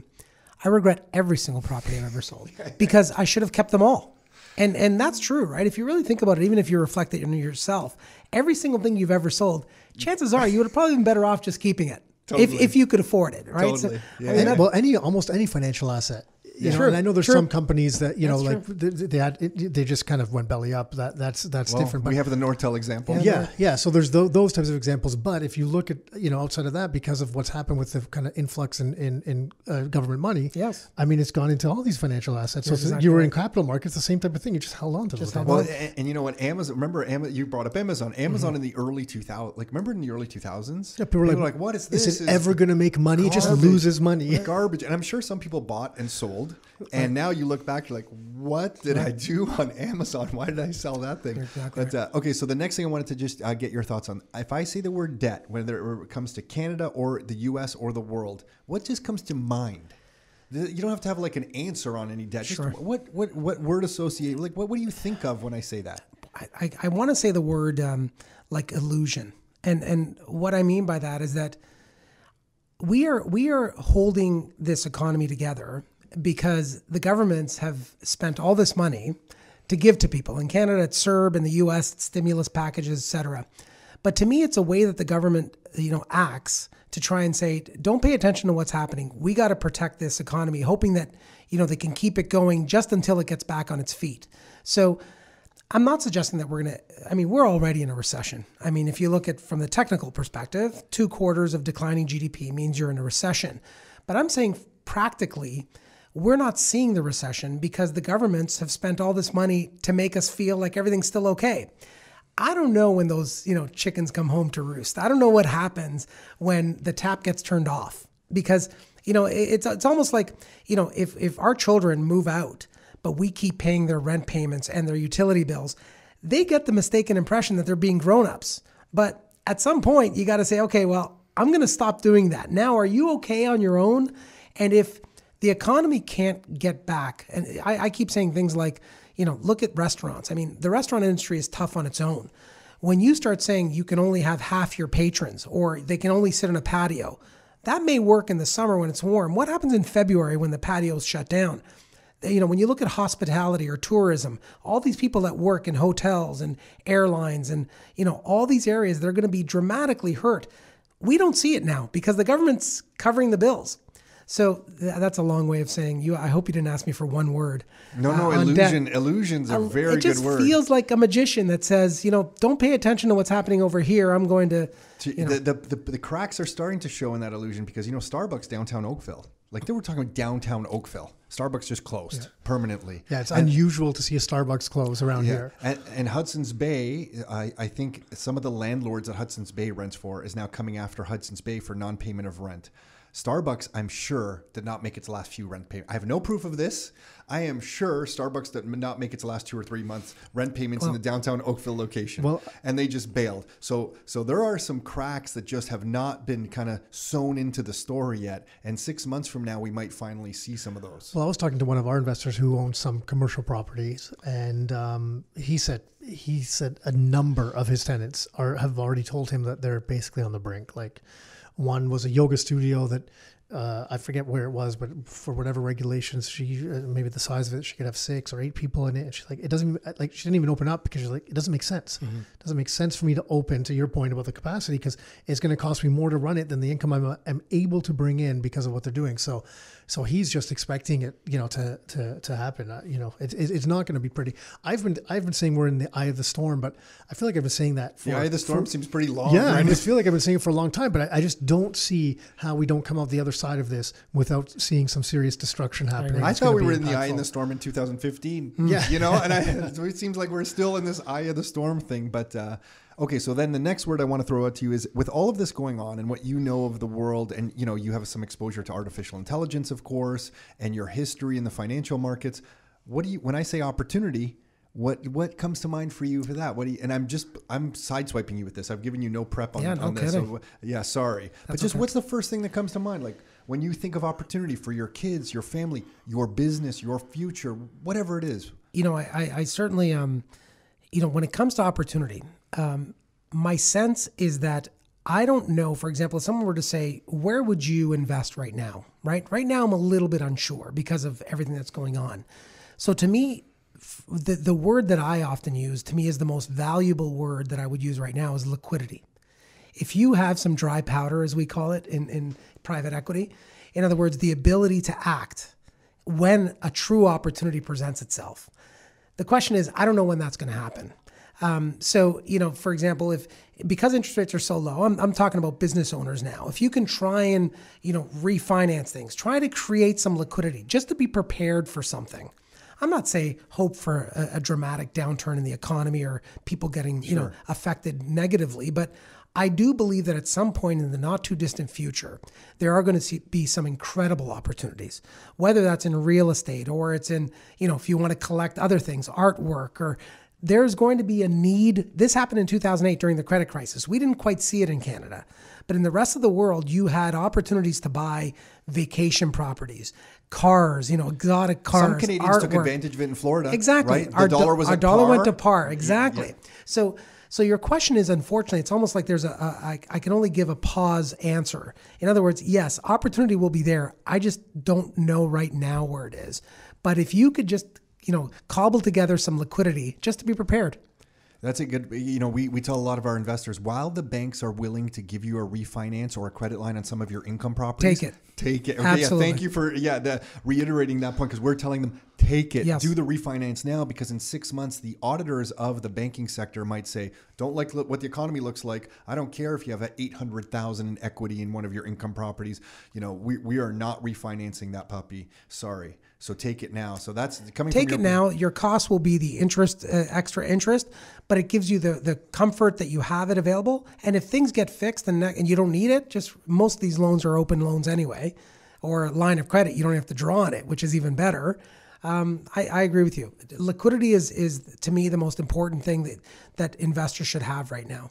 I regret every single property I've ever sold because I should have kept them all. And and that's true, right? If you really think about it, even if you reflect it on yourself, every single thing you've ever sold, chances are you would have probably been better off just keeping it totally. if, if you could afford it, right? Totally. So, yeah. I mean, that, well, any almost any financial asset. You know, and I know there's true. some companies that, you know, that's like they, they had, it, they just kind of went belly up. That that's, that's well, different. But we have the Nortel example. Yeah. Yeah. yeah. So there's th those types of examples. But if you look at, you know, outside of that, because of what's happened with the kind of influx in, in, in uh, government money. Yes. I mean, it's gone into all these financial assets. So exactly you were right. in capital markets, the same type of thing. You just held on to those. Well, and, and you know what, Amazon, remember Amazon, you brought up Amazon, Amazon mm-hmm. in the early two thousands, like remember in the early two thousands? Yeah, people, people were like, what is this? Is it ever going to make money? Garbage. It just loses money. Right. Garbage. And I'm sure some people bought and sold. And now you look back, you're like, what did I do on Amazon? Why did I sell that thing? Exactly. But, uh, okay, so the next thing I wanted to just uh, get your thoughts on, if I say the word debt, whether it comes to Canada or the U S or the world, what just comes to mind? You don't have to have like an answer on any debt. Sure. Just what, what, what word associate, like what, what do you think of when I say that? I, I, I want to say the word um, like illusion. And, and what I mean by that is that we are, we are holding this economy together because the governments have spent all this money to give to people. In Canada, it's S E R B. In the U S, it's stimulus packages, et cetera. But to me, it's a way that the government, you know, acts to try and say, don't pay attention to what's happening. We got to protect this economy, hoping that, you know, they can keep it going just until it gets back on its feet. So I'm not suggesting that we're going to, I mean, we're already in a recession. I mean, if you look at from the technical perspective, two quarters of declining G D P means you're in a recession. But I'm saying practically, we're not seeing the recession because the governments have spent all this money to make us feel like everything's still okay. I don't know when those, you know, chickens come home to roost. I don't know what happens when the tap gets turned off because, you know, it's, it's almost like, you know, if, if our children move out, but we keep paying their rent payments and their utility bills, they get the mistaken impression that they're being grownups. But at some point you got to say, okay, well, I'm going to stop doing that. Now, are you okay on your own? And if the economy can't get back. And I, I keep saying things like, you know, look at restaurants. I mean, the restaurant industry is tough on its own. When you start saying you can only have half your patrons or they can only sit on a patio, that may work in the summer when it's warm. What happens in February when the patio's shut down? You know, when you look at hospitality or tourism, all these people that work in hotels and airlines and, you know, all these areas, they're going to be dramatically hurt. We don't see it now because the government's covering the bills. So that's a long way of saying you. I hope you didn't ask me for one word. No, no, uh, illusion. Debt. Illusion's a very good word. It just feels like a magician that says, you know, don't pay attention to what's happening over here. I'm going to, to you know. the, the, the, the cracks are starting to show in that illusion because, you know, Starbucks downtown Oakville. Like they were talking about downtown Oakville. Starbucks just closed yeah. permanently. Yeah, it's and, unusual to see a Starbucks close around yeah. here. And, and Hudson's Bay, I, I think some of the landlords that Hudson's Bay rents for is now coming after Hudson's Bay for non-payment of rent. Starbucks, I'm sure, did not make its last few rent payments. I have no proof of this. I am sure Starbucks did not make its last two or three months rent payments well, in the downtown Oakville location, well, and they just bailed. So, so there are some cracks that just have not been kind of sewn into the story yet. And six months from now, we might finally see some of those. Well, I was talking to one of our investors who owns some commercial properties, and um, he said he said a number of his tenants are have already told him that they're basically on the brink, like. One was a yoga studio that uh, I forget where it was, but for whatever regulations, she uh, maybe the size of it, she could have six or eight people in it. And she's like, it doesn't even, like she didn't even open up because she's like, it doesn't make sense. Mm-hmm. It doesn't make sense for me to open. To your point about the capacity, because it's going to cost me more to run it than the income I'm, I'm able to bring in because of what they're doing. So, so he's just expecting it, you know, to to to happen. Uh, you know, it, it, it's not going to be pretty. I've been I've been saying we're in the eye of the storm, but I feel like I've been saying that. For, the eye of the storm for, seems pretty long. Yeah, right? I just feel like I've been saying it for a long time, but I, I just don't see how we don't come out the other side of this without seeing some serious destruction happening. I, I thought we were in impactful. the eye in the storm in two thousand fifteen. Mm. Yeah, you know, and I, it seems like we're still in this eye of the storm thing. But uh, okay, so then the next word I want to throw out to you is, with all of this going on and what you know of the world, and you know, you have some exposure to artificial intelligence, of course, and your history in the financial markets. What do you? When I say opportunity, What what comes to mind for you for that? What do you, and I'm just I'm sideswiping you with this. I've given you no prep on, yeah, no on this. So, yeah, sorry. That's but just okay. What's the first thing that comes to mind? Like when you think of opportunity for your kids, your family, your business, your future, whatever it is. You know, I I, I certainly um, you know, when it comes to opportunity, um, my sense is that I don't know. For example, if someone were to say, "Where would you invest right now?" Right, right now, I'm a little bit unsure because of everything that's going on. So to me, The, the word that I often use, to me, is the most valuable word that I would use right now is liquidity. If you have some dry powder, as we call it in, in private equity, in other words, the ability to act when a true opportunity presents itself. The question is, I don't know when that's going to happen. Um, so, you know, for example, if because interest rates are so low, I'm, I'm talking about business owners now. If you can try and, you know, refinance things, try to create some liquidity just to be prepared for something. I'm not saying hope for a, a dramatic downturn in the economy or people getting, you know, affected negatively, but I do believe that at some point in the not too distant future, there are going to see, be some incredible opportunities, whether that's in real estate or it's in, you know, if you want to collect other things, artwork, or there's going to be a need. This happened in two thousand eight during the credit crisis. We didn't quite see it in Canada, but in the rest of the world, you had opportunities to buy vacation properties, cars, you know, exotic cars. Some Canadians artwork. took advantage of it in Florida. Exactly. Right? Our the dollar was Our at dollar par. went to par. Exactly. Yeah, yeah. So, so your question is, unfortunately, it's almost like there's a, a I, I can only give a pause answer. In other words, yes, opportunity will be there. I just don't know right now where it is. But if you could just, you know, cobble together some liquidity just to be prepared. That's a good, you know, we, we tell a lot of our investors, while the banks are willing to give you a refinance or a credit line on some of your income properties, take it. Take it. Okay, absolutely. Yeah, thank you for yeah the, reiterating that point, because we're telling them, take it. Yes. Do the refinance now, because in six months, the auditors of the banking sector might say, don't like what the economy looks like. I don't care if you have eight hundred thousand dollars in equity in one of your income properties. You know, we, we are not refinancing that puppy. Sorry. So take it now. So that's coming Take from your it now. Your cost will be the interest, uh, extra interest, but it gives you the, the comfort that you have it available. And if things get fixed and, and you don't need it, just most of these loans are open loans anyway, or a line of credit. You don't have to draw on it, which is even better. Um, I, I agree with you. Liquidity is, is to me, the most important thing that, that investors should have right now.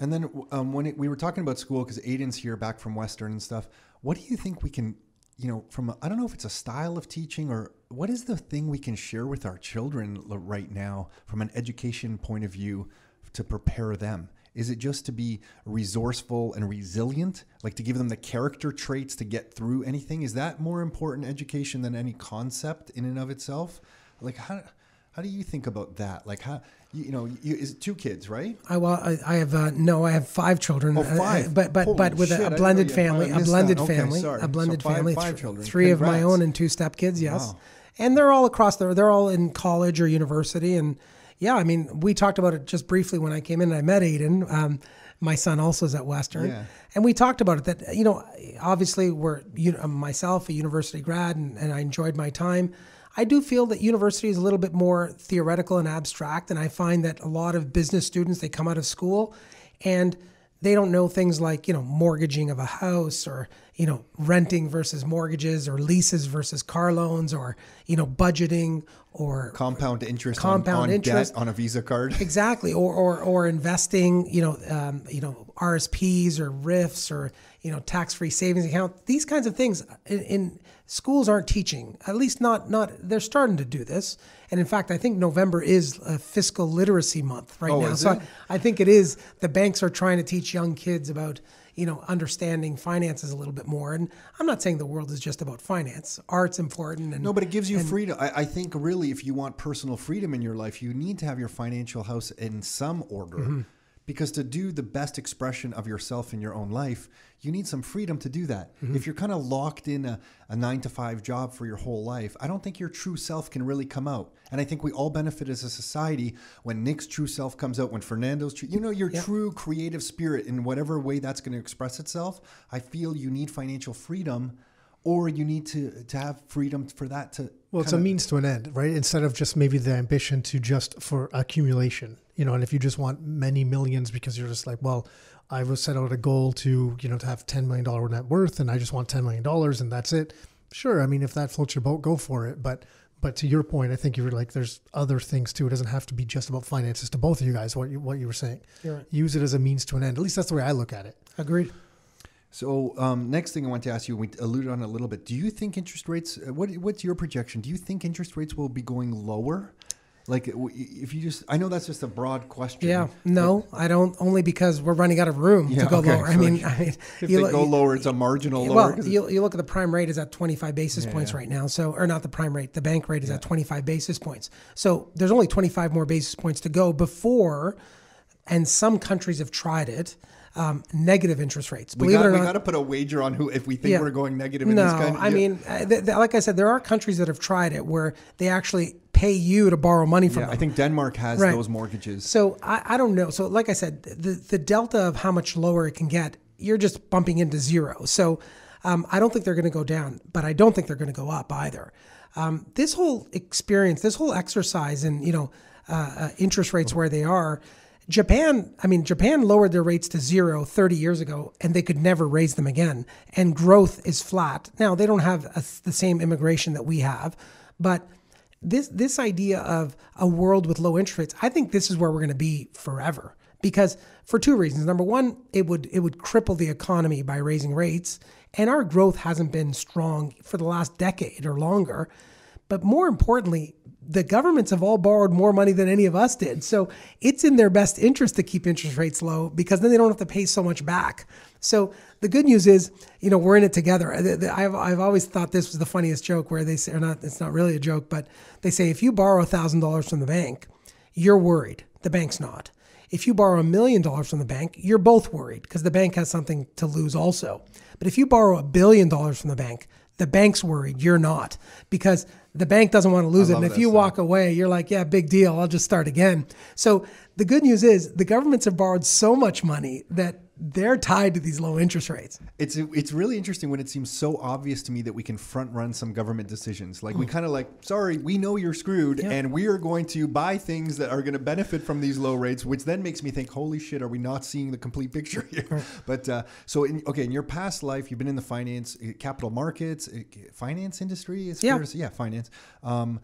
And then um, when it, we were talking about school, because Aiden's here back from Western and stuff, what do you think we can, you know, from, a, I don't know if it's a style of teaching or what is the thing we can share with our children right now from an education point of view to prepare them? Is it just to be resourceful and resilient, like to give them the character traits to get through anything? Is that more important education than any concept in and of itself? Like, how how do you think about that? Like, how you, you know, you, is it two kids, right? I well, I, I have uh, no, I have five children. Oh, five. Uh, but but Holy but with shit, a, a blended family, a blended that. family, okay, a blended so five, family, five children. Three Congrats. of my own and two step kids. Yes, wow. And they're all across there. They're all in college or university and. Yeah, I mean, we talked about it just briefly when I came in and I met Aiden. Um, my son also is at Western. Yeah. And we talked about it that, you know, obviously we're, you know, myself, a university grad, and, and I enjoyed my time. I do feel that university is a little bit more theoretical and abstract. And I find that a lot of business students, they come out of school and they don't know things like, you know, mortgaging of a house or, you know, renting versus mortgages or leases versus car loans or, you know, budgeting or compound interest compound on, on interest debt on a Visa card. Exactly. Or, or, or investing, you know, um, you know, R S Ps or R I Fs or, you know, tax-free savings account, these kinds of things in, in schools aren't teaching, at least not, not, they're starting to do this. And in fact, I think November is a fiscal literacy month right oh, now. So I, I think it is, the banks are trying to teach young kids about, you know, understanding finances a little bit more. And I'm not saying the world is just about finance. Art's important. And, no, but it gives you and, freedom. I, I think really, if you want personal freedom in your life, you need to have your financial house in some order. Mm-hmm. Because to do the best expression of yourself in your own life, you need some freedom to do that. Mm-hmm. If you're kind of locked in a, a nine to five job for your whole life, I don't think your true self can really come out. And I think we all benefit as a society when Nick's true self comes out, when Fernando's true, you know, your yeah. true creative spirit in whatever way that's going to express itself. I feel you need financial freedom, or you need to, to have freedom for that to. Well, it's a means to an end, right? Instead of just maybe the ambition to just for accumulation, you know, and if you just want many millions because you're just like, well, I was set out a goal to, you know, to have ten million dollars net worth and I just want ten million dollars and that's it. Sure. I mean, if that floats your boat, go for it. But, but to your point, I think you were like, there's other things too. It doesn't have to be just about finances to both of you guys, what you, what you were saying. You're right. Use it as a means to an end. At least that's the way I look at it. Agreed. So um, next thing I want to ask you, we alluded on a little bit. Do you think interest rates, what, what's your projection? Do you think interest rates will be going lower? Like if you just, I know that's just a broad question. Yeah, no, but, I don't, only because we're running out of room yeah, to go okay. lower. So I mean, I mean if you they look, go lower, it's a marginal well, lower. Well, you, you look at the prime rate is at twenty-five basis yeah, points yeah. right now. So, or not the prime rate, the bank rate is yeah. at twenty-five basis points. So there's only twenty-five more basis points to go before, and some countries have tried it. Um, negative interest rates. Believe we got, it or we not, we got to put a wager on who if we think yeah. we're going negative. In no, this kind of, yeah. I mean, th th like I said, there are countries that have tried it where they actually pay you to borrow money from. Yeah, them. I think Denmark has right. those mortgages. So I, I don't know. So like I said, the the delta of how much lower it can get, you're just bumping into zero. So um, I don't think they're going to go down, but I don't think they're going to go up either. Um, this whole experience, this whole exercise, in you know, uh, uh, interest rates where they are. Japan, I mean, Japan lowered their rates to zero thirty years ago, and they could never raise them again. And growth is flat. Now, they don't have a, the same immigration that we have, but this this idea of a world with low interest rates, I think this is where we're going to be forever, because for two reasons. Number one, it would it would cripple the economy by raising rates, and our growth hasn't been strong for the last decade or longer. But more importantly, the governments have all borrowed more money than any of us did. So it's in their best interest to keep interest rates low, because then they don't have to pay so much back. So the good news is, you know, we're in it together. I've, I've always thought this was the funniest joke where they say, or not, it's not really a joke, but they say, if you borrow one thousand dollars from the bank, you're worried. The bank's not. If you borrow a million dollars from the bank, you're both worried because the bank has something to lose also. But if you borrow a billion dollars from the bank, the bank's worried, you're not, because the bank doesn't want to lose it. And if you walk away, you're like, yeah, big deal. I'll just start again. So the good news is the governments have borrowed so much money that they're tied to these low interest rates. It's it's really interesting when it seems so obvious to me that we can front run some government decisions. Like mm. we kind of like, sorry, we know you're screwed yeah. and we are going to buy things that are going to benefit from these low rates, which then makes me think, holy shit, are we not seeing the complete picture here? Right. But uh, so, in, okay, in your past life, you've been in the finance, capital markets, finance industry? Is yeah. yeah, finance. Um,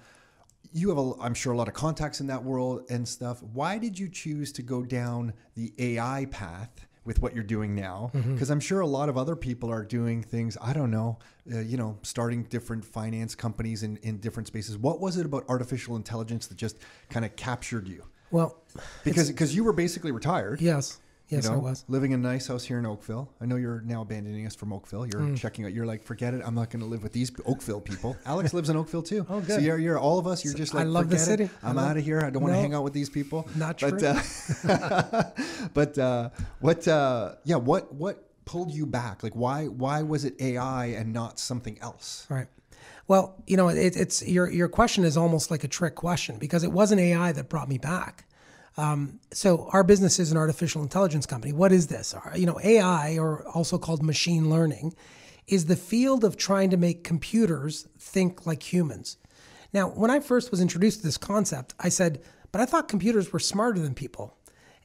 You have, a, I'm sure, a lot of contacts in that world and stuff. Why did you choose to go down the A I path with what you're doing now? Because mm-hmm. I'm sure a lot of other people are doing things, I don't know, uh, you know, starting different finance companies in, in different spaces. What was it about artificial intelligence that just kind of captured you? Well, because because you were basically retired. Yes. Yes, you know, I was. Living in a nice house here in Oakville. I know you're now abandoning us from Oakville. You're mm. checking out. You're like, forget it. I'm not going to live with these Oakville people. Alex lives in Oakville too. Oh, good. So you're, you're all of us. You're so just like, I love the city. It. I'm out of here. I don't no, want to hang out with these people. Not true. But, uh, but uh, what, uh, yeah, what, what pulled you back? Like why, why was it A I and not something else? Right. Well, you know, it, it's your, your question is almost like a trick question, because it wasn't A I that brought me back. Um, so our business is an artificial intelligence company. What is this? Our, you know, A I, or also called machine learning, is the field of trying to make computers think like humans. Now, when I first was introduced to this concept, I said, but I thought computers were smarter than people.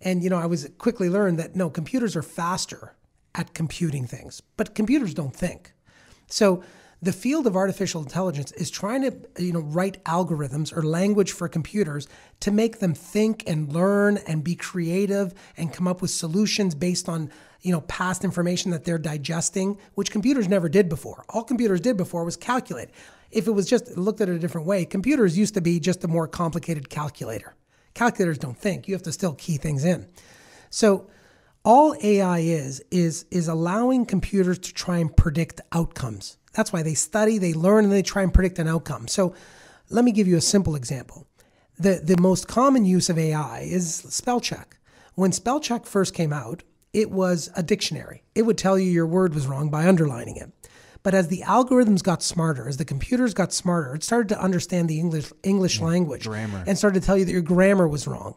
And, you know, I was quickly learned that, no, computers are faster at computing things, but computers don't think. So the field of artificial intelligence is trying to, you know, write algorithms or language for computers to make them think and learn and be creative and come up with solutions based on, you know, past information that they're digesting, which computers never did before. All computers did before was calculate. If it was just looked at it a different way, computers used to be just a more complicated calculator. Calculators don't think. You have to still key things in. So all A I is, is, is allowing computers to try and predict outcomes. That's why they study, they learn, and they try and predict an outcome. So let me give you a simple example. The, the most common use of A I is spell check. When spell check first came out, it was a dictionary. It would tell you your word was wrong by underlining it. But as the algorithms got smarter, as the computers got smarter, it started to understand the English English yeah, language grammar. And started to tell you that your grammar was wrong.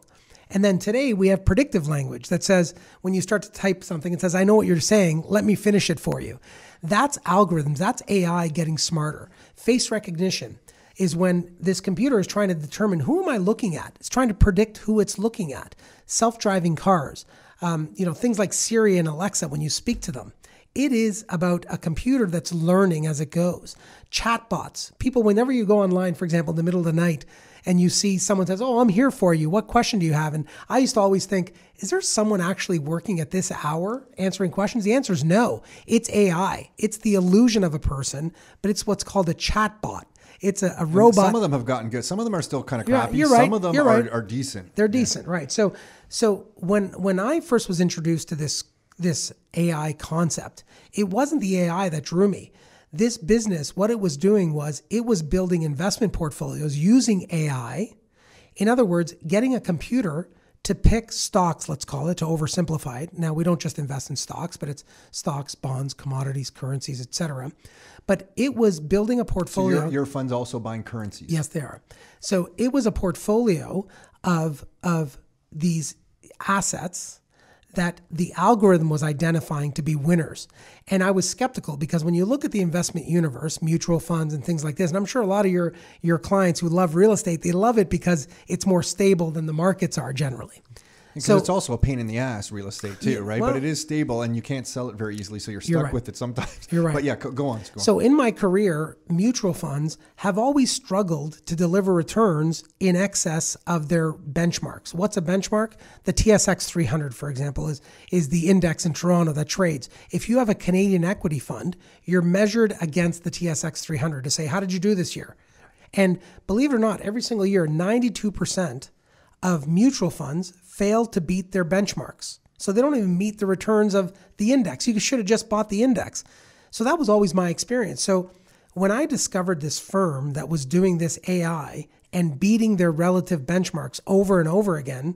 And then today we have predictive language that says, when you start to type something, it says, I know what you're saying, let me finish it for you. That's algorithms, that's A I getting smarter. Face recognition is when this computer is trying to determine, who am I looking at? It's trying to predict who it's looking at. Self-driving cars, um, you know, things like Siri and Alexa when you speak to them. It is about a computer that's learning as it goes. Chatbots, people, whenever you go online, for example, in the middle of the night, and you see someone says, oh, I'm here for you, what question do you have? And I used to always think, is there someone actually working at this hour answering questions? The answer is no. It's A I. It's the illusion of a person, but it's what's called a chatbot. It's a, a robot. Some of them have gotten good. Some of them are still kind of crappy. You're right. Some of them You're right. are, are decent. They're decent, yeah. right. So so when when I first was introduced to this this A I concept, it wasn't the A I that drew me. This business, what it was doing was it was building investment portfolios using A I. In other words, getting a computer to pick stocks, let's call it, to oversimplify it. Now, we don't just invest in stocks, but it's stocks, bonds, commodities, currencies, et cetera. But it was building a portfolio. So your, your fund's also buying currencies. Yes, they are. So it was a portfolio of, of these assets that the algorithm was identifying to be winners. And I was skeptical because when you look at the investment universe, mutual funds and things like this, and I'm sure a lot of your, your clients who love real estate, they love it because it's more stable than the markets are generally. Because so, it's also a pain in the ass, real estate too, yeah, right? Well, but it is stable and you can't sell it very easily, so you're stuck you're right. with it sometimes. You're right. But yeah, go, go on. Go on. So in my career, mutual funds have always struggled to deliver returns in excess of their benchmarks. What's a benchmark? The T S X three hundred, for example, is, is the index in Toronto that trades. If you have a Canadian equity fund, you're measured against the T S X three hundred to say, how did you do this year? And believe it or not, every single year, ninety-two percent of mutual funds fail to beat their benchmarks. So they don't even meet the returns of the index. You should have just bought the index. So that was always my experience. So when I discovered this firm that was doing this A I and beating their relative benchmarks over and over again,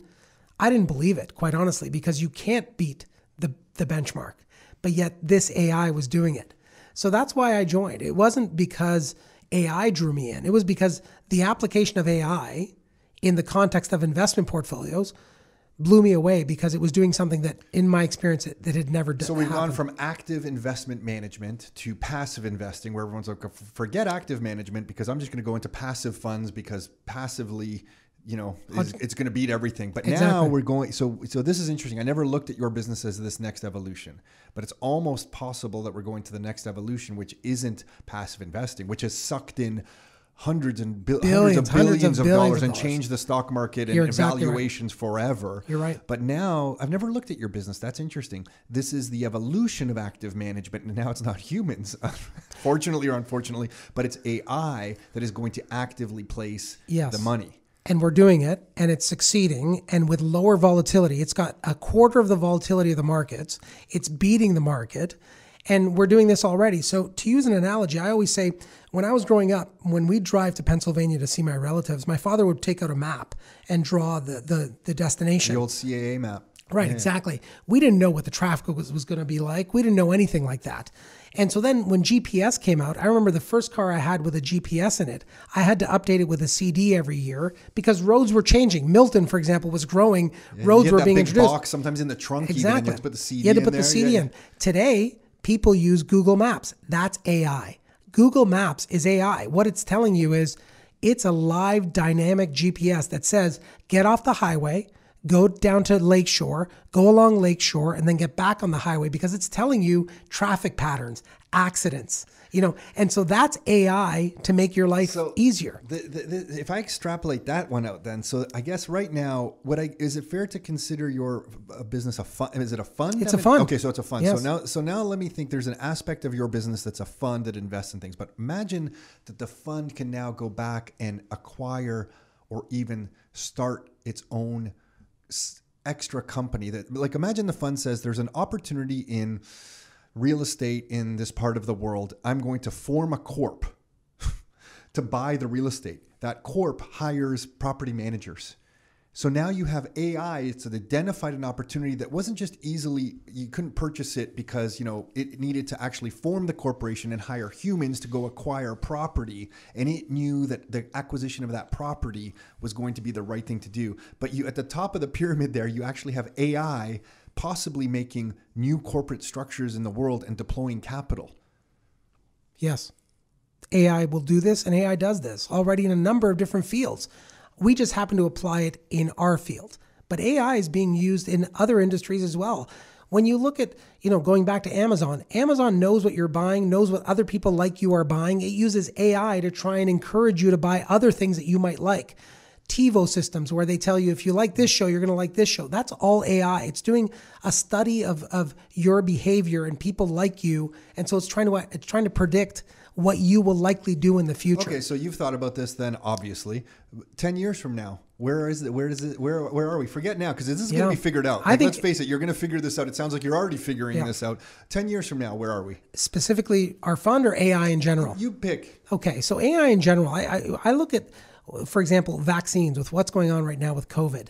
I didn't believe it, quite honestly, because you can't beat the, the benchmark. But yet this A I was doing it. So that's why I joined. It wasn't because A I drew me in. It was because the application of A I in the context of investment portfolios blew me away, because it was doing something that, in my experience, it, that had never done. So we've happened. Gone from active investment management to passive investing, where everyone's like, forget active management because I'm just going to go into passive funds because passively, you know, is, it's going to beat everything. But exactly. now we're going, so, so this is interesting. I never looked at your business as this next evolution, but it's almost possible that we're going to the next evolution, which isn't passive investing, which has sucked in hundreds and bi billions, hundreds of billions, hundreds of, of dollars, and change the stock market and exactly valuations right. forever. You're right. But now, I've never looked at your business. That's interesting. This is the evolution of active management, and now it's not humans, fortunately or unfortunately, but it's A I that is going to actively place yes. the money. And we're doing it, and it's succeeding, and with lower volatility. It's got a quarter of the volatility of the markets. It's beating the market. And we're doing this already. So to use an analogy, I always say, when I was growing up, when we'd drive to Pennsylvania to see my relatives, my father would take out a map and draw the the, the destination. The old C A A map. Right, yeah. exactly. We didn't know what the traffic was, was going to be like. We didn't know anything like that. And so then when G P S came out, I remember the first car I had with a G P S in it, I had to update it with a C D every year because roads were changing. Milton, for example, was growing. Yeah, roads were being big introduced. Box, sometimes in the trunk, exactly. even, you had to put the C D in. You had to put the C D yeah. in. Today, people use Google Maps. That's A I. Google Maps is A I. What it's telling you is it's a live dynamic G P S that says, get off the highway, go down to Lakeshore, go along Lakeshore, and then get back on the highway, because it's telling you traffic patterns, accidents, you know, and so that's A I to make your life so easier. The, the, the, if I extrapolate that one out, then so I guess right now, what I is it fair to consider your uh, business a fund? Is it a fund? It's a fund. Okay, so it's a fund. Yes. So now, so now let me think. There's an aspect of your business that's a fund that invests in things, but imagine that the fund can now go back and acquire or even start its own extra company. That, like, imagine the fund says there's an opportunity in real estate in this part of the world. I'm going to form a corp to buy the real estate. That corp hires property managers So now you have A I. It's identified an opportunity that wasn't just easily, you couldn't purchase it because, you know, it needed to actually form the corporation and hire humans to go acquire property. And it knew that the acquisition of that property was going to be the right thing to do. But you, at the top of the pyramid there, you actually have A I possibly making new corporate structures in the world and deploying capital. Yes. A I will do this, and A I does this already in a number of different fields. We just happen to apply it in our field. But A I is being used in other industries as well. When you look at, you know, going back to Amazon, Amazon knows what you're buying, knows what other people like you are buying. It uses A I to try and encourage you to buy other things that you might like. TiVo systems, where they tell you, if you like this show, you're going to like this show. That's all A I. It's doing a study of, of your behavior and people like you. And so it's trying to, it's trying to predict what you will likely do in the future. Okay, so you've thought about this then, obviously. ten years from now, where is it? Where is it? Where where are we? Forget now, because this is yeah. going to be figured out. Like, I think, let's face it, you're going to figure this out. It sounds like you're already figuring yeah. this out. ten years from now, where are we? Specifically, our fund or A I in general? You pick. Okay, so A I in general. I, I, I look at, for example, vaccines with what's going on right now with COVID.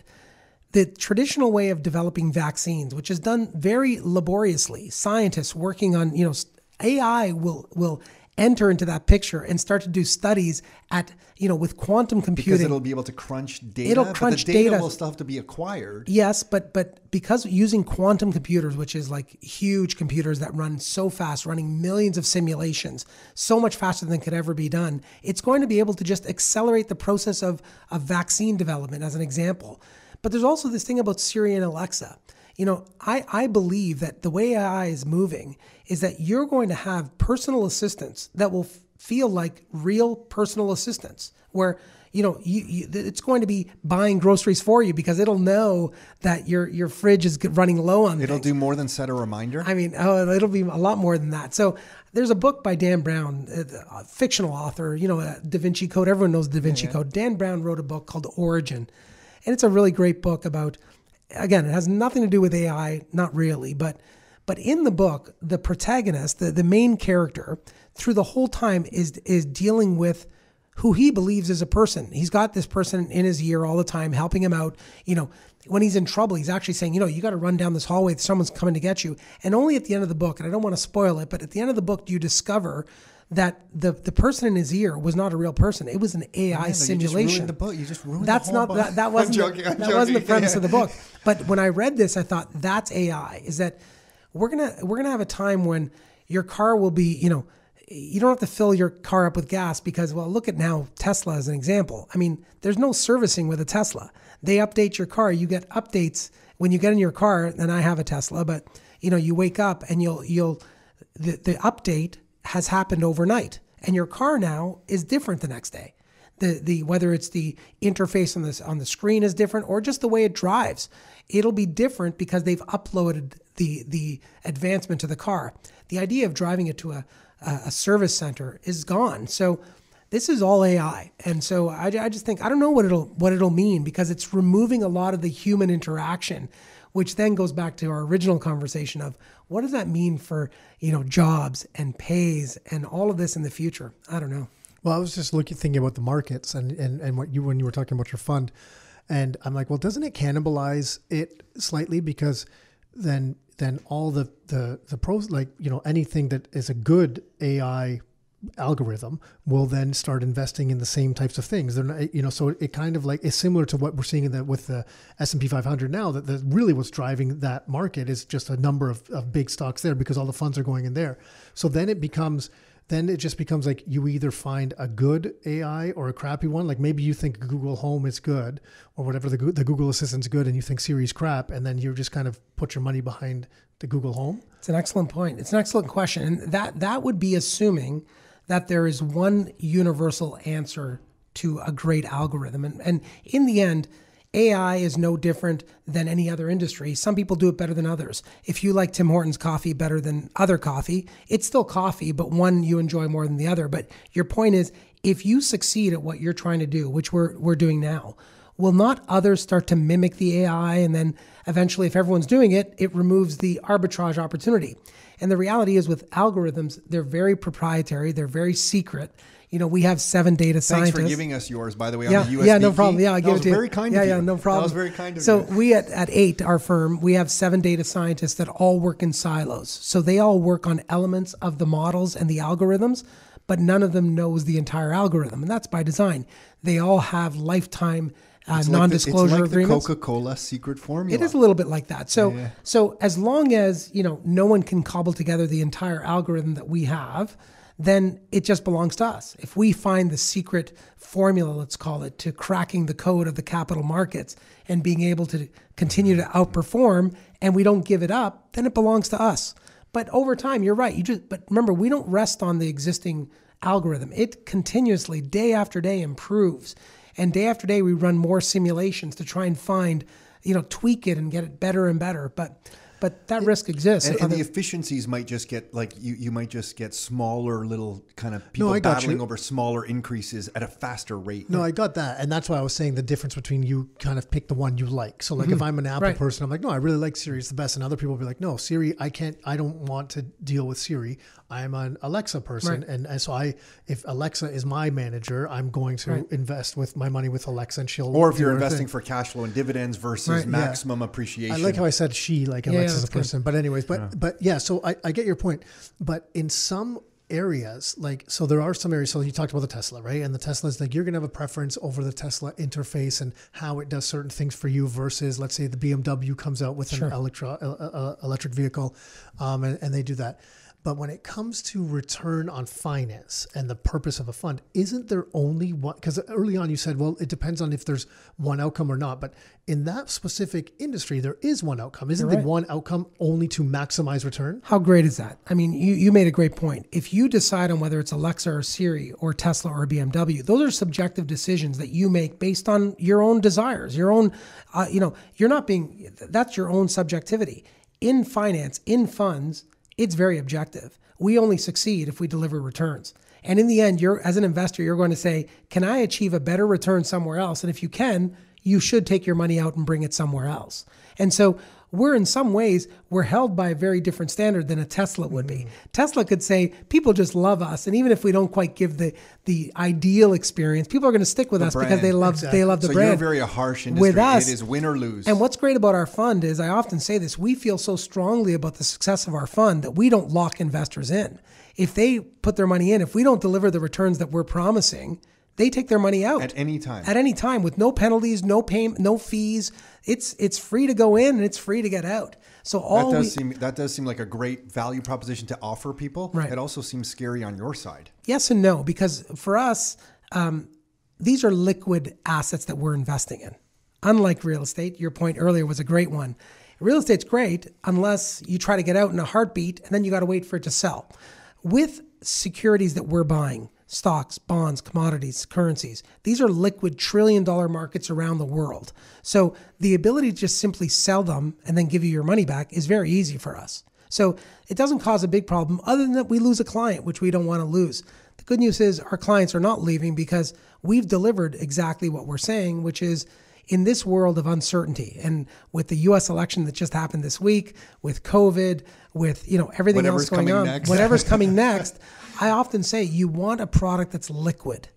The traditional way of developing vaccines, which is done very laboriously, scientists working on, you know, A I will will. enter into that picture and start to do studies at, you know, with quantum computing. Because it'll be able to crunch data. It'll crunch data. But the data, data will still have to be acquired. Yes, but but because using quantum computers, which is like huge computers that run so fast, running millions of simulations, so much faster than could ever be done, it's going to be able to just accelerate the process of, of vaccine development, as an example. But there's also this thing about Siri and Alexa. You know, I, I believe that the way A I is moving is that you're going to have personal assistants that will feel like real personal assistants where, you know, you, you, it's going to be buying groceries for you because it'll know that your your fridge is running low on it'll things. Do more than set a reminder. I mean, oh, it'll be a lot more than that. So there's a book by Dan Brown, a fictional author, you know, Da Vinci Code. Everyone knows Da Vinci yeah, yeah. Code. Dan Brown wrote a book called Origin, and it's a really great book about, again, it has nothing to do with A I, not really, but but in the book, the protagonist, the, the main character, through the whole time is is dealing with who he believes is a person. He's got this person in his ear all the time, helping him out. You know, when he's in trouble, he's actually saying, you know, you got to run down this hallway, someone's coming to get you. And only at the end of the book, and I don't want to spoil it, but at the end of the book, you discover that the the person in his ear was not a real person. It was an A I yeah, simulation. You just ruined the book. You just ruined that's the whole not, book. That, that wasn't, joking, the, that wasn't the premise yeah. of the book. But when I read this, I thought, that's A I, is that we're gonna we're gonna have a time when your car will be, you know, you don't have to fill your car up with gas because, well, look at now Tesla as an example. I mean, there's no servicing with a Tesla. They update your car. You get updates when you get in your car, and I have a Tesla, but, you know, you wake up and you'll, you'll the, the update has happened overnight, and your car now is different the next day. The, the, whether it's the interface on this on the screen is different, or just the way it drives, it'll be different because they've uploaded the the advancement to the car. The idea of driving it to a a service center is gone. So this is all A I, and so I, I just think I don't know what it'll what it'll mean because it's removing a lot of the human interaction, which then goes back to our original conversation of what does that mean for, you know, jobs and pays and all of this in the future? I don't know. Well, I was just looking, thinking about the markets and, and, and what you, when you were talking about your fund, and I'm like, well, doesn't it cannibalize it slightly? Because then, then all the, the, the pros, like, you know, anything that is a good A I algorithm will then start investing in the same types of things. They're not, you know, so it kind of like is similar to what we're seeing in the, with the S and P five hundred now, that, that really what's driving that market is just a number of, of big stocks there because all the funds are going in there. So then it becomes, then it just becomes like you either find a good A I or a crappy one. Like maybe you think Google Home is good or whatever, the, the Google Assistant's good, and you think Siri's crap, and then you just kind of put your money behind the Google Home. It's an excellent point. It's an excellent question. And that, that would be assuming that there is one universal answer to a great algorithm. And, and in the end, A I is no different than any other industry. Some people do it better than others. If you like Tim Hortons coffee better than other coffee, it's still coffee, but one you enjoy more than the other. But your point is, if you succeed at what you're trying to do, which we're, we're doing now, will not others start to mimic the A I? And then eventually, if everyone's doing it, it removes the arbitrage opportunity. And the reality is with algorithms, they're very proprietary. They're very secret. You know, we have seven data scientists. Thanks for giving us yours, by the way, on yeah, the U S B. Yeah, no problem. Yeah, I give it to you. That was very kind of you. Yeah, yeah, no problem. That was very kind of you. So we at, at A I T, our firm, we have seven data scientists that all work in silos. So they all work on elements of the models and the algorithms, but none of them knows the entire algorithm. And that's by design. They all have lifetime uh, non-disclosure agreements. It's like the Coca-Cola secret formula. It is a little bit like that. So, yeah. so as long as, you know, no one can cobble together the entire algorithm that we have, then it just belongs to us. If we find the secret formula, let's call it, to cracking the code of the capital markets and being able to continue to outperform, and we don't give it up, then it belongs to us. But over time, you're right. You just, but remember, we don't rest on the existing algorithm. It continuously, day after day, improves. And day after day, we run more simulations to try and find, you know, tweak it and get it better and better. But... But that it, risk exists. And, and the efficiencies might just get, like, you, you might just get smaller little kind of people no, battling over smaller increases at a faster rate. No, I got that. And that's why I was saying the difference between you kind of pick the one you like. So, like, mm-hmm. if I'm an Apple right. person, I'm like, no, I really like Siri. It's the best. And other people will be like, no, Siri, I can't, I don't want to deal with Siri. I'm an Alexa person. Right. And, and so I, if Alexa is my manager, I'm going to right. invest with my money with Alexa and she'll. Or if you're investing thing. for cash flow and dividends versus right. maximum yeah. appreciation. I like how I said she, like Alexa. Yeah. As a person, but anyways, but, yeah. but yeah, so I, I get your point, but in some areas, like, so there are some areas, so you talked about the Tesla, right? And the Tesla is like, you're going to have a preference over the Tesla interface and how it does certain things for you versus, let's say the B M W comes out with sure. an electro, uh, electric vehicle um, and, and they do that. But when it comes to return on finance and the purpose of a fund, isn't there only one? Because early on you said, well, it depends on if there's one outcome or not. But in that specific industry, there is one outcome. Isn't You're right. there one outcome only to maximize return? How great is that? I mean, you, you made a great point. If you decide on whether it's Alexa or Siri or Tesla or B M W, those are subjective decisions that you make based on your own desires, your own, uh, you know, you're not being, that's your own subjectivity. In finance, in funds, it's very objective. We only succeed if we deliver returns. And in the end, you're, as an investor, you're going to say, can I achieve a better return somewhere else? And if you can, you should take your money out and bring it somewhere else. And so we're in some ways, we're held by a very different standard than a Tesla would be. Tesla could say, people just love us. And even if we don't quite give the the ideal experience, people are going to stick with the us brand. because they love exactly. they love the so brand. So you're very a harsh industry. With us, it is win or lose. And what's great about our fund is, I often say this, we feel so strongly about the success of our fund that we don't lock investors in. If they put their money in, if we don't deliver the returns that we're promising, they take their money out at any time, at any time with no penalties, no payment, no fees. It's, it's free to go in and it's free to get out. So all that does, we, seem, that does seem like a great value proposition to offer people. Right. It also seems scary on your side. Yes and no, because for us, um, these are liquid assets that we're investing in. Unlike real estate, your point earlier was a great one. Real estate's great unless you try to get out in a heartbeat and then you got to wait for it to sell. With securities that we're buying, stocks, bonds, commodities, currencies. These are liquid trillion dollar markets around the world. So the ability to just simply sell them and then give you your money back is very easy for us. So it doesn't cause a big problem other than that we lose a client, which we don't want to lose. The good news is our clients are not leaving because we've delivered exactly what we're saying, which is in this world of uncertainty and with the U S election that just happened this week, with COVID, with you know everything whatever's else going on, next. whatever's coming next, I often say you want a product that's liquid.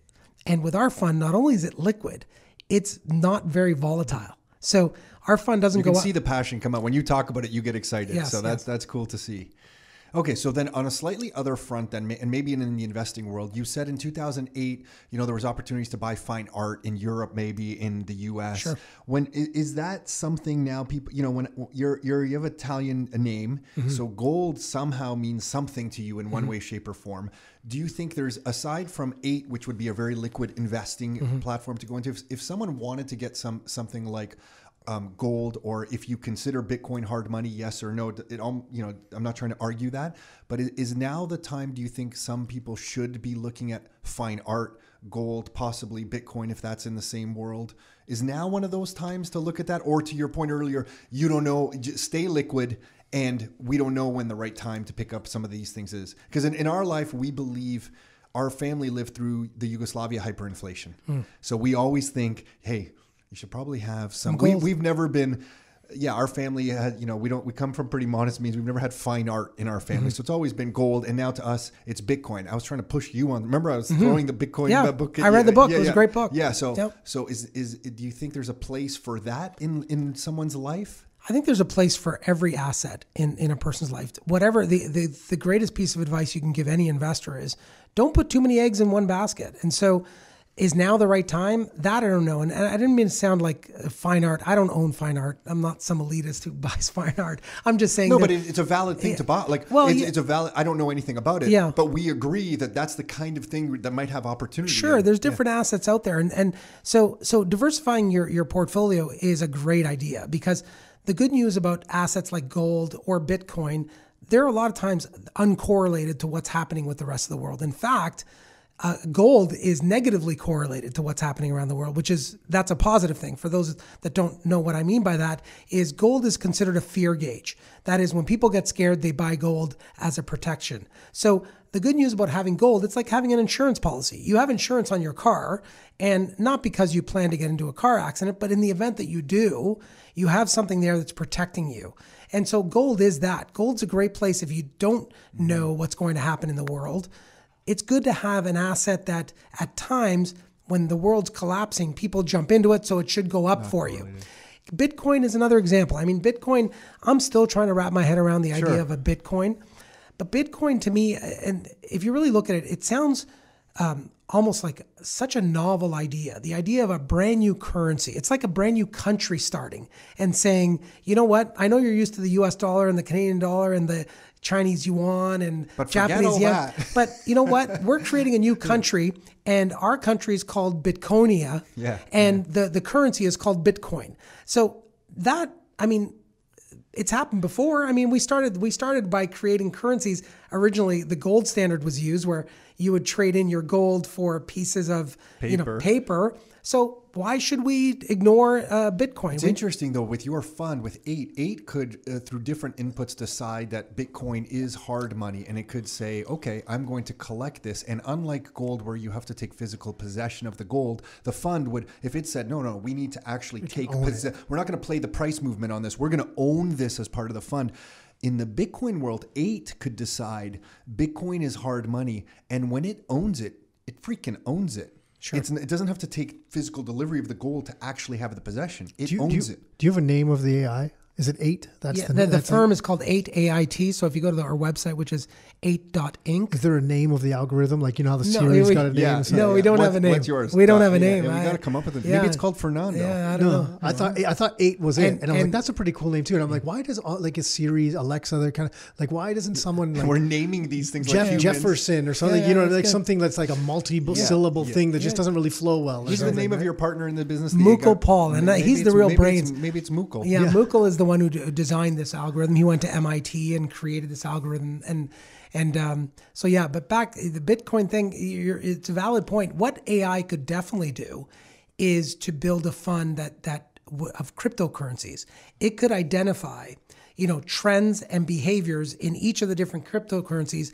And with our fund, not only is it liquid, it's not very volatile. So our fund doesn't go up. You can see the passion come out. When you talk about it, you get excited. Yes, so that's, yes. that's cool to see. Okay, so then on a slightly other front then, and maybe in the investing world, you said in two thousand eight, you know, there was opportunities to buy fine art in Europe, maybe in the U S. Sure. When is that something now people, you know, when you're, you're you have Italian name, mm-hmm. so gold somehow means something to you in one mm-hmm. way, shape or form. Do you think there's, aside from A I T, which would be a very liquid investing mm-hmm. platform to go into, if, if someone wanted to get some something like Um, gold, or if you consider Bitcoin hard money, yes or no, it all, you know, I'm not trying to argue that, but is now the time, do you think some people should be looking at fine art, gold, possibly Bitcoin, if that's in the same world? Is now one of those times to look at that? Or to your point earlier, you don't know, just stay liquid. And we don't know when the right time to pick up some of these things is, because in, in our life, we believe our family lived through the Yugoslavia hyperinflation. Mm. So we always think, hey, You should probably have some. We, we've never been. Yeah, our family had, you know, we don't, we come from pretty modest means. We've never had fine art in our family. Mm-hmm. So it's always been gold. And now to us, it's Bitcoin. I was trying to push you on. Remember, I was mm-hmm. throwing the Bitcoin yeah. book. At, I read yeah, the book. Yeah, it was yeah. a great book. Yeah. So, yep. so is, is, do you think there's a place for that in, in someone's life? I think there's a place for every asset in, in a person's life. Whatever the, the, the greatest piece of advice you can give any investor is don't put too many eggs in one basket. And so, is now the right time? That I don't know. And I didn't mean to sound like fine art. I don't own fine art. I'm not some elitist who buys fine art. I'm just saying. No, that, but it's a valid thing yeah. to buy. Like, well, it's, yeah. it's a valid, I don't know anything about it, yeah. but we agree that that's the kind of thing that might have opportunity. Sure. There's different yeah. assets out there. And, and so, so diversifying your, your portfolio is a great idea, because the good news about assets like gold or Bitcoin, they're a lot of times uncorrelated to what's happening with the rest of the world. In fact, Uh, gold is negatively correlated to what's happening around the world, which is, that's a positive thing. For those that don't know what I mean by that, is gold is considered a fear gauge. That is, when people get scared, they buy gold as a protection. So the good news about having gold, it's like having an insurance policy. You have insurance on your car, and not because you plan to get into a car accident, but in the event that you do, you have something there that's protecting you. And so gold is that. Gold's a great place if you don't know what's going to happen in the world. It's good to have an asset that at times when the world's collapsing, people jump into it, so it should go up Not for related. you. Bitcoin is another example. I mean, Bitcoin, I'm still trying to wrap my head around the sure. idea of a Bitcoin. But Bitcoin to me, and if you really look at it, it sounds um, almost like such a novel idea. The idea of a brand new currency. It's like a brand new country starting and saying, you know what, I know you're used to the U S dollar and the Canadian dollar and the Chinese yuan and but Japanese yen. But you know what? We're creating a new country, and our country is called Bitcoinia, yeah, and yeah. the the currency is called Bitcoin. So that, I mean, it's happened before. I mean, we started we started by creating currencies. Originally, the gold standard was used, where you would trade in your gold for pieces of paper. you know paper. So why should we ignore uh, Bitcoin? It's we, interesting, though, with your fund, with eight, eight could, uh, through different inputs, decide that Bitcoin is hard money. And it could say, okay, I'm going to collect this. And unlike gold, where you have to take physical possession of the gold, the fund would, if it said, no, no, we need to actually we take possession. We're not going to play the price movement on this. We're going to own this as part of the fund. In the Bitcoin world, eight could decide Bitcoin is hard money. And when it owns it, it freaking owns it. Sure. It's, it doesn't have to take physical delivery of the gold to actually have the possession. It do you, owns do you, it. Do you have a name of the A I? Is it eight? That's yeah, the, the, the that's firm it. is called A I T. So if you go to the, our website, which is eight dot inc. Is there a name of the algorithm? Like, you know how the no, Siri's we, got a name? Yeah, so, no, yeah. we don't what, have a name. What's yours? We don't uh, have a yeah, name. Yeah, we got to come up with it. Yeah. Maybe it's called Fernando. Yeah, I don't no, know. I thought I thought eight was and, it. And I'm and, like, that's a pretty cool name too. And I'm like, why does all, like a Siri, Alexa, they're kind of like, why doesn't someone like, we're naming these things Jeff, like Jefferson or something, yeah, you know, like good. something that's like a multi-syllable yeah, thing that just doesn't really flow well. What's the name of your partner in the business? Mukul Pal, and he's the real brains. Maybe it's Mukul. Yeah. Mukul is the one who designed this algorithm. He went to M I T and created this algorithm. And and um, so, yeah, but back the Bitcoin thing, you're, it's a valid point. What A I could definitely do is to build a fund that that of cryptocurrencies. It could identify, you know, trends and behaviors in each of the different cryptocurrencies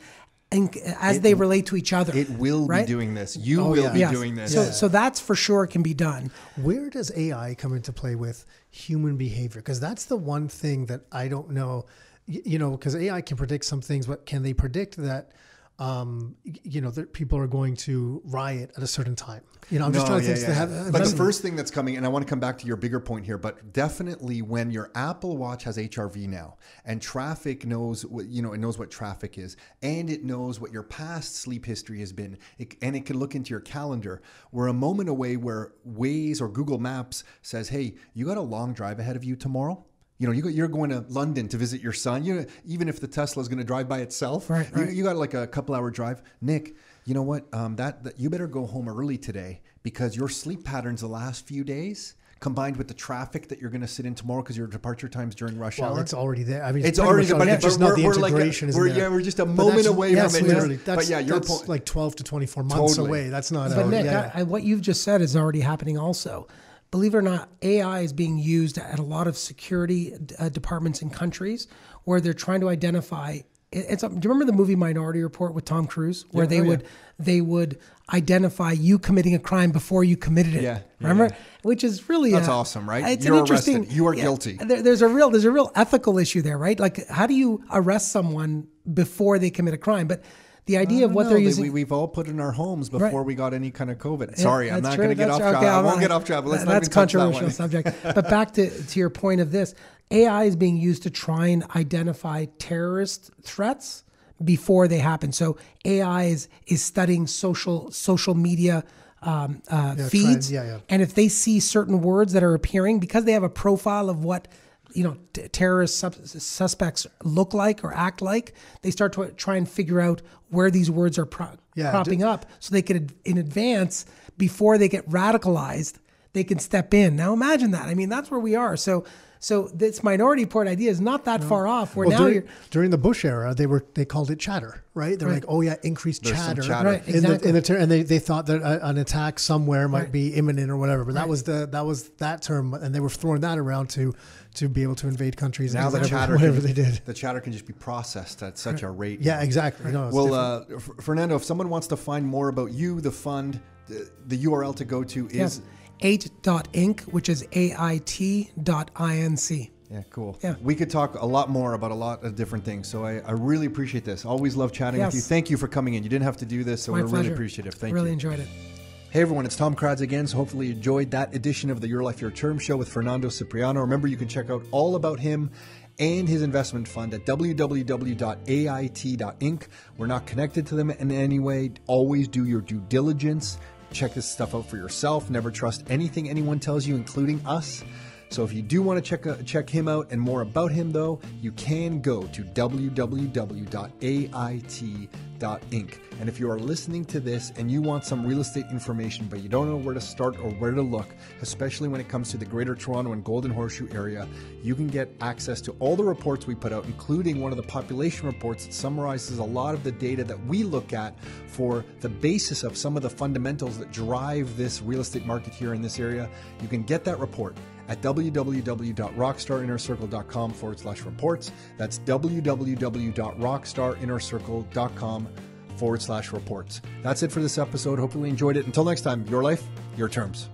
and as it, they relate to each other. It will right? be doing this. You oh, will yeah. be yes. doing this. So, yeah. so that's for sure can be done. Where does A I come into play with human behavior? Because that's the one thing that I don't know, you know, because A I can predict some things, but can they predict that, um, you know, that people are going to riot at a certain time? You know, I'm no, just trying to yeah, think. Yeah, have, yeah. But the first thing that's coming, and I want to come back to your bigger point here, but definitely when your Apple Watch has H R V now, and traffic knows what, you know, it knows what traffic is, and it knows what your past sleep history has been, it, and it can look into your calendar. We're a moment away where Waze or Google Maps says, hey, you got a long drive ahead of you tomorrow. You know, you go, you're going to London to visit your son. You know, even if the Tesla is going to drive by itself, right, right. You, you got like a couple hour drive. Nick, you know what? Um, that, that you better go home early today because your sleep patterns the last few days, combined with the traffic that you're going to sit in tomorrow because your departure time's during rush well, hour. Well, it's already there. I mean, it's, it's already there, but it's just not the integration. Like a, we're, yeah, we're just a but moment away yes, from it. Literally, that's, but yeah, your that's like twelve to twenty-four months totally. away. That's not. But a, Nick, yeah. I, I, what you've just said is already happening. Also. Believe it or not, A I is being used at a lot of security uh, departments in countries where they're trying to identify It's, do you remember the movie Minority Report with Tom Cruise, where yeah, they oh, would yeah. they would identify you committing a crime before you committed it? Yeah, remember, yeah. which is really that's a, awesome, right? It's You're an interesting. Arrested. You are yeah, guilty. There, there's a real there's a real ethical issue there, right? Like, how do you arrest someone before they commit a crime? But the idea of what know. they're using, we, we've all put in our homes before right. we got any kind of COVID. Sorry, yeah, I'm not going to get off track. Okay, I won't get off track. Let's not even touch that one. That's a controversial subject. But back to to your point of this. A I is being used to try and identify terrorist threats before they happen. So A I is, is studying social social media um, uh, yeah, feeds, yeah, yeah. and if they see certain words that are appearing, because they have a profile of what you know t terrorist suspects look like or act like, they start to try and figure out where these words are pro yeah, propping up, so they could in advance, before they get radicalized, they can step in. Now imagine that. I mean, that's where we are. So. So this Minority Report idea is not that no. far off. Where well, now during, you're during the Bush era, they were they called it chatter, right? They're right. like, oh yeah, increased There's chatter, chatter. Right, exactly. in the, in the and they they thought that a, an attack somewhere might right. be imminent or whatever. But right. that was the that was that term, and they were throwing that around to to be able to invade countries. Now and the whatever, chatter, whatever can, they did, the chatter can just be processed at such right. a rate. Yeah, exactly. Right. No, well, uh, Fernando, if someone wants to find more about you, the fund, the, the U R L to go to is. Yeah. A I T dot inc, which is A I T dot I N C. Yeah, cool. Yeah. We could talk a lot more about a lot of different things. So I, I really appreciate this. Always love chatting yes. with you. Thank you for coming in. You didn't have to do this, so My we're pleasure. really appreciative. Thank really you. Really enjoyed it. Hey everyone, it's Tom Karadza again. So hopefully you enjoyed that edition of the Your Life, Your Term show with Fernando Cipriano. Remember, you can check out all about him and his investment fund at w w w dot A I T dot inc. We're not connected to them in any way. Always do your due diligence. Check this stuff out for yourself. Never trust anything anyone tells you, including us. So if you do want to check uh, check him out and more about him, though, you can go to w w w dot A I T dot inc. And if you are listening to this and you want some real estate information, but you don't know where to start or where to look, especially when it comes to the Greater Toronto and Golden Horseshoe area, you can get access to all the reports we put out, including one of the population reports that summarizes a lot of the data that we look at for the basis of some of the fundamentals that drive this real estate market here in this area. You can get that report at w w w dot rockstar inner circle dot com forward slash reports. That's w w w dot rockstar inner circle dot com forward slash reports. That's it for this episode. Hopefully you enjoyed it. Until next time, your life, your terms.